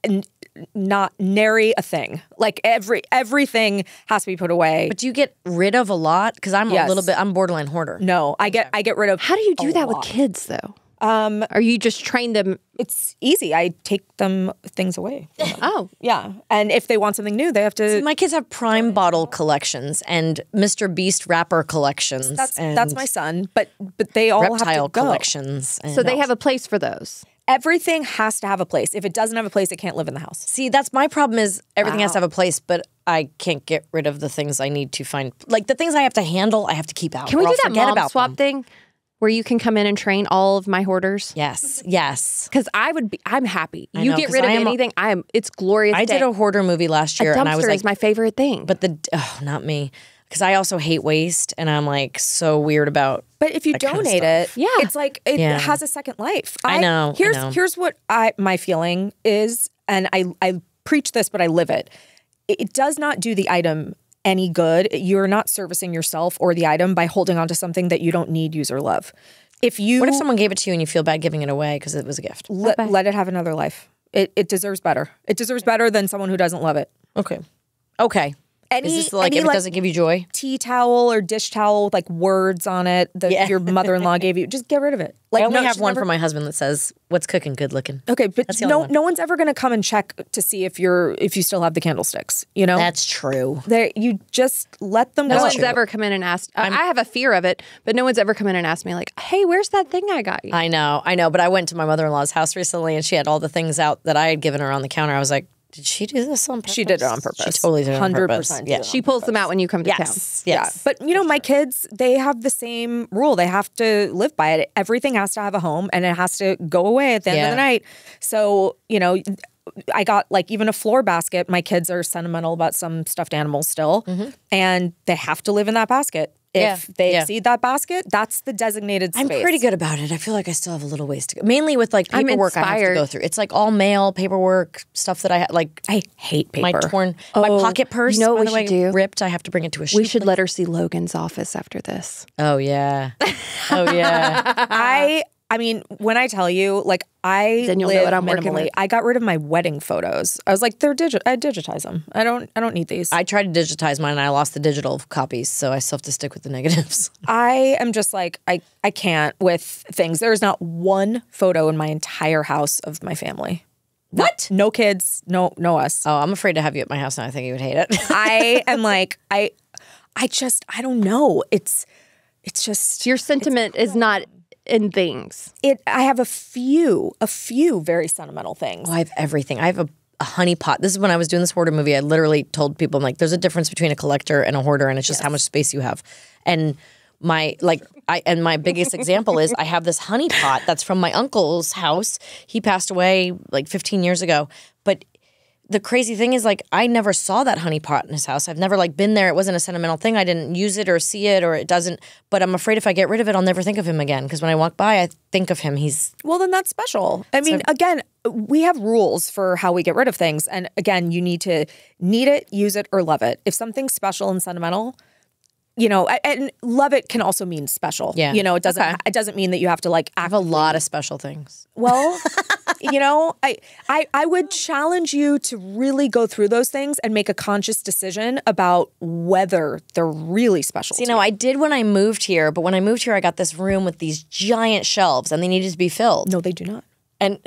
Not nary a thing. Like everything has to be put away. But do you get rid of a lot? Because I'm a little bit. I'm borderline hoarder. No, I get rid of. How do you do that with kids though? Are you just train them? It's easy. I take things away. Oh yeah, and if they want something new, they have to. See, my kids have Prime bottle collections and Mr. Beast wrapper collections. That's my son. But they all reptile have to go. Collections. And so they have a place for those. Everything has to have a place. If it doesn't have a place, it can't live in the house. See, that's my problem is everything has to have a place, but I can't get rid of the things I need to find. Like the things I have to handle, I have to keep out. Can we do that mom swap thing where you can come in and train all of my hoarders? Yes, yes. Because I'm happy. You get rid of anything. It's glorious. I did a hoarder movie last year. A dumpster and I was like, is my favorite thing. But not me. Because I also hate waste, and I'm like so weird about. But if you donate kind of it, it's like it has a second life. Here's what my feeling is, and I preach this, but I live it. It does not do the item any good. You're not servicing yourself or the item by holding on to something that you don't need, use, or love. What if someone gave it to you and you feel bad giving it away because it was a gift? Let it have another life. It deserves better. It deserves better than someone who doesn't love it. Okay. Okay. Is this like if it doesn't give you joy? Tea towel or dish towel with like words on it that your mother-in-law gave you. Just get rid of it. Like, I only have one for my husband that says, "What's cooking? Good looking." Okay, but no one's ever going to come and check to see if you still have the candlesticks. You know, that's true. You just let them. No one's ever come in and asked. I have a fear of it, but no one's ever come in and asked me like, "Hey, where's that thing I got you?" I know, but I went to my mother-in-law's house recently and she had all the things out that I had given her on the counter. I was like. Did she do this on purpose? She did it on purpose. She totally did it on purpose. 100%. Yeah. She pulls them out when you come to town. Yes. Yeah. But, you know, my kids, they have the same rule. They have to live by it. Everything has to have a home and it has to go away at the end of the night. So, you know, I got like even a floor basket. My kids are sentimental about some stuffed animals still. Mm-hmm. And they have to live in that basket. If they exceed that basket, that's the designated space. I'm pretty good about it. I feel like I still have a little ways to go. Mainly with like paperwork I have to go through. It's like all mail, paperwork, stuff that I have. Like I hate paper. My torn, my pocket purse. You know what we should do? Ripped. I have to bring it to a shop. We should let her see Logan's office after this. Oh yeah. Oh yeah. I mean, when I tell you, like, then you'll know what I'm working with. I got rid of my wedding photos. I was like, I digitize them. I don't need these. I tried to digitize mine, and I lost the digital copies, so I still have to stick with the negatives. I am just like, I can't with things. There is not one photo in my entire house of my family. What? No kids. No us. Oh, I'm afraid to have you at my house now. I think you would hate it. I am like, I don't know. It's just your sentiment is not. And things. I have a few very sentimental things. Oh, I have everything. I have a honey pot. This is when I was doing this hoarder movie. I literally told people, I'm like, there's a difference between a collector and a hoarder, and it's just how much space you have. And my biggest example is I have this honey pot that's from my uncle's house. He passed away like 15 years ago, but the crazy thing is, like, I never saw that honey pot in his house. I've never, like, been there. It wasn't a sentimental thing. I didn't use it or see it, or it doesn't. But I'm afraid if I get rid of it, I'll never think of him again. Because when I walk by, I think of him. He's... Well, then that's special. I mean, again, we have rules for how we get rid of things. And again, you need to need it, use it, or love it. If something's special and sentimental... You know, and love it can also mean special. Yeah. You know, it doesn't it doesn't mean that you have to, like, act. I have a lot of special things. Well, you know, I would challenge you to really go through those things and make a conscious decision about whether they're really special. So, you know, I did when I moved here, but when I moved here, I got this room with these giant shelves and they needed to be filled. No, they do not. And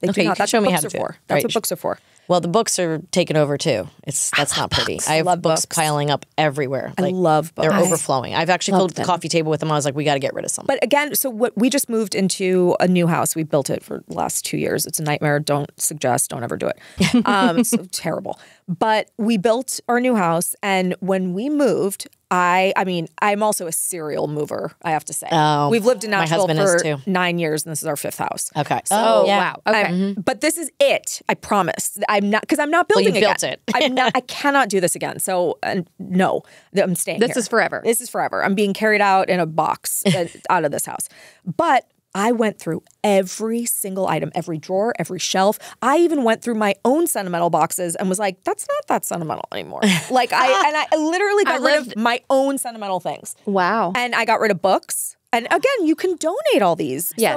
they do not. That's show me how to do it. That's what books are for. Well, the books are taken over too. That's not pretty. I have books piling up everywhere. I love books. They're overflowing. I've actually filled the coffee table with them. I was like, we got to get rid of some. But again, so what, we just moved into a new house. We built it for the last 2 years. It's a nightmare. Don't suggest. Don't ever do it. It's so terrible. But we built our new house, and when we moved, I mean, I'm also a serial mover, I have to say. Oh, we've lived in Nashville for 9 years, and this is our 5th house. Okay. So, oh, yeah. Wow. Okay. But this is it, I promise. I'm not, because I'm not building again. Well, you built it. I cannot do this again. So, no, I'm staying here. This is forever. This is forever. I'm being carried out in a box out of this house. But I went through every single item, every drawer, every shelf. I even went through my own sentimental boxes and was like, that's not that sentimental anymore. Like, I literally got rid of my own sentimental things. Wow. And I got rid of books. And again, you can donate all these. Yes.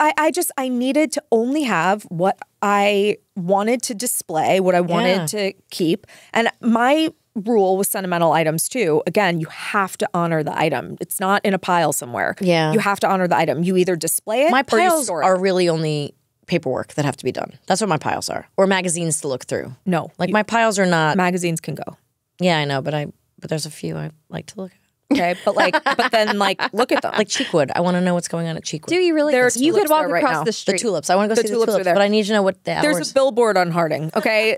So I needed to only have what I wanted to display, what I wanted to keep. And my rule with sentimental items too. Again, you have to honor the item. It's not in a pile somewhere. Yeah. You have to honor the item. You either display it or you store it. My piles are really only paperwork that have to be done. That's what my piles are. Or magazines to look through. No. Like my piles are not. Magazines can go. Yeah, I know, but there's a few I like to look at. Okay, but then look at them. Like Cheekwood. I want to know what's going on at Cheekwood. Do you really? You could walk across the street. The tulips. I want to go see the tulips, but I need to know what the hours. There's a billboard on Harding, okay?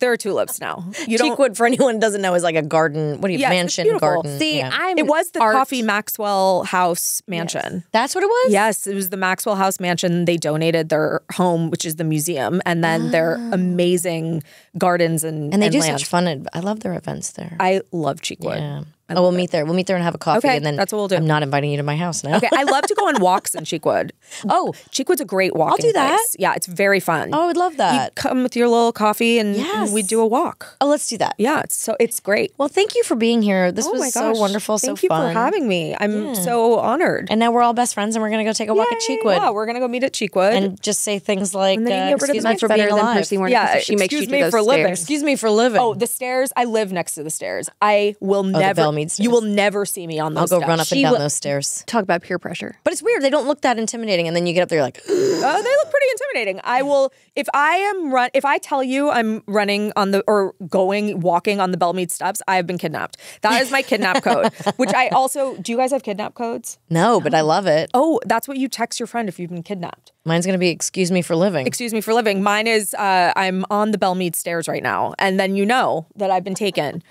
There are tulips now. Cheekwood, for anyone who doesn't know, is like a garden. What do you, mansion, garden. See, yeah. It was the coffee Maxwell House mansion. Yes. That's what it was? Yes, it was the Maxwell House mansion. They donated their home, which is the museum, and then their amazing gardens and they do land. Such fun. I love their events there. I love Cheekwood. Yeah. Oh, we'll meet there. We'll meet there and have a coffee. Okay, and then that's what we'll do. I'm not inviting you to my house now. Okay, I love to go on walks in Cheekwood. Oh, Cheekwood's a great walk. I'll do that. Place. Yeah, it's very fun. Oh, I would love that. You come with your little coffee and we do a walk. Oh, let's do that. Yeah, it's great. Well, thank you for being here. This was so wonderful, so fun. Thank you for having me. I'm so honored. And now we're all best friends and we're going to go take a walk at Cheekwood. Yeah, we're going to go meet at Cheekwood. And just say things like, excuse me for being alive. Yeah, excuse me for living. Excuse me for living. Oh, the stairs. I live next to the stairs. I will never. You will never see me on those stairs. I'll go run up and down those stairs. Talk about peer pressure. But it's weird. They don't look that intimidating. And then you get up there, you're like, oh, they look pretty intimidating. I will, if I tell you I'm running on the, or walking on the Bellmead steps, I have been kidnapped. That is my kidnap code, which I also, do you guys have kidnap codes? No, but I love it. Oh, that's what you text your friend if you've been kidnapped. Mine's going to be, excuse me for living. Excuse me for living. Mine is, I'm on the Bellmead stairs right now. And then you know that I've been taken.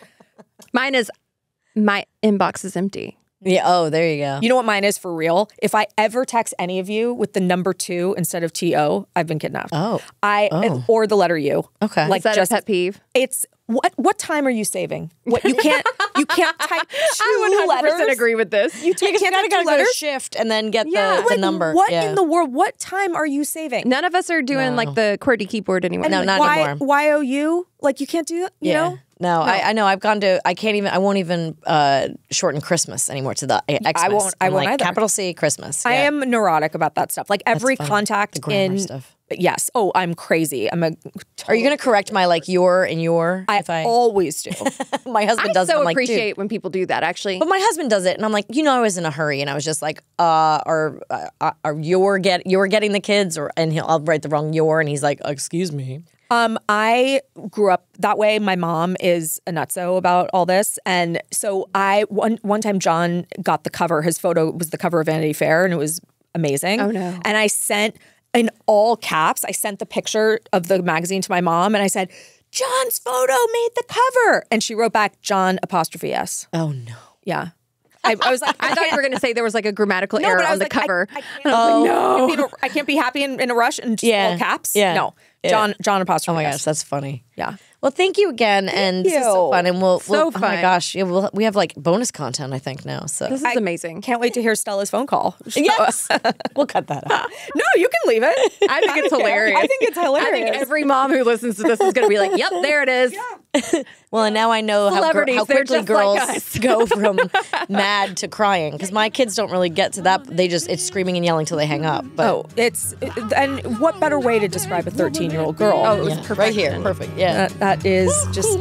Mine is, my inbox is empty. Yeah. Oh, there you go. You know what mine is for real? If I ever text any of you with the number 2 instead of T-O, I've been kidnapped. Oh. Or the letter U. Okay. Like, is that just a pet peeve? It's what time are you saving? What you can't type 2 letters. I 100% agree with this. You can't type 2 letters. Go shift and then get the number. What in the world? What time are you saving? None of us are doing like the QWERTY keyboard anyway. No, not anymore. Y-O-U? Like you can't do that? You know? No, I know. I've gone to. I can't even. I won't even shorten Christmas anymore to the Xmas. I won't either. Capital C Christmas. Yeah. I am neurotic about that stuff. Like every contact in stuff. Yes. Oh, I'm crazy. Are you going to correct my like your and your? I always do. My husband does it. I so appreciate when people do that actually. But my husband does it and I'm like, you know, I was in a hurry and I was just like, are you're getting the kids or and I'll write the wrong your and he's like, excuse me. I grew up that way. My mom is a nutso about all this. And so one time John got the cover. His photo was the cover of Vanity Fair and it was amazing. Oh no. And I sent in all caps, I sent the picture of the magazine to my mom and I said, John's photo made the cover. And she wrote back, John ~S. Oh no. Yeah. I was like, I thought you were going to say there was like a grammatical error on the cover. I can't be happy in a rush and just all caps. Yeah. No. Yeah. John apostrophe. Oh my gosh, that's funny. Yeah. Well, thank you again, and this is so fun, and we'll oh my gosh, yeah, we have like bonus content I think now. So this is amazing. Can't wait to hear Stella's phone call. Yes, we'll cut that out. No, you can leave it. I think it's hilarious. I think it's hilarious. I think every mom who listens to this is going to be like, "Yep, there it is." Yeah. Well, and now I know how quickly girls like go from mad to crying, because my kids don't really get to that. They just it's screaming and yelling till they hang up. But. Oh, and what better way to describe a 13-year-old girl? Oh, it was perfect right here, perfect. Yeah. That is just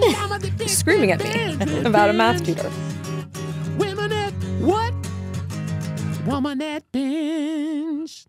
screaming at me about a math tutor. Women at Binge.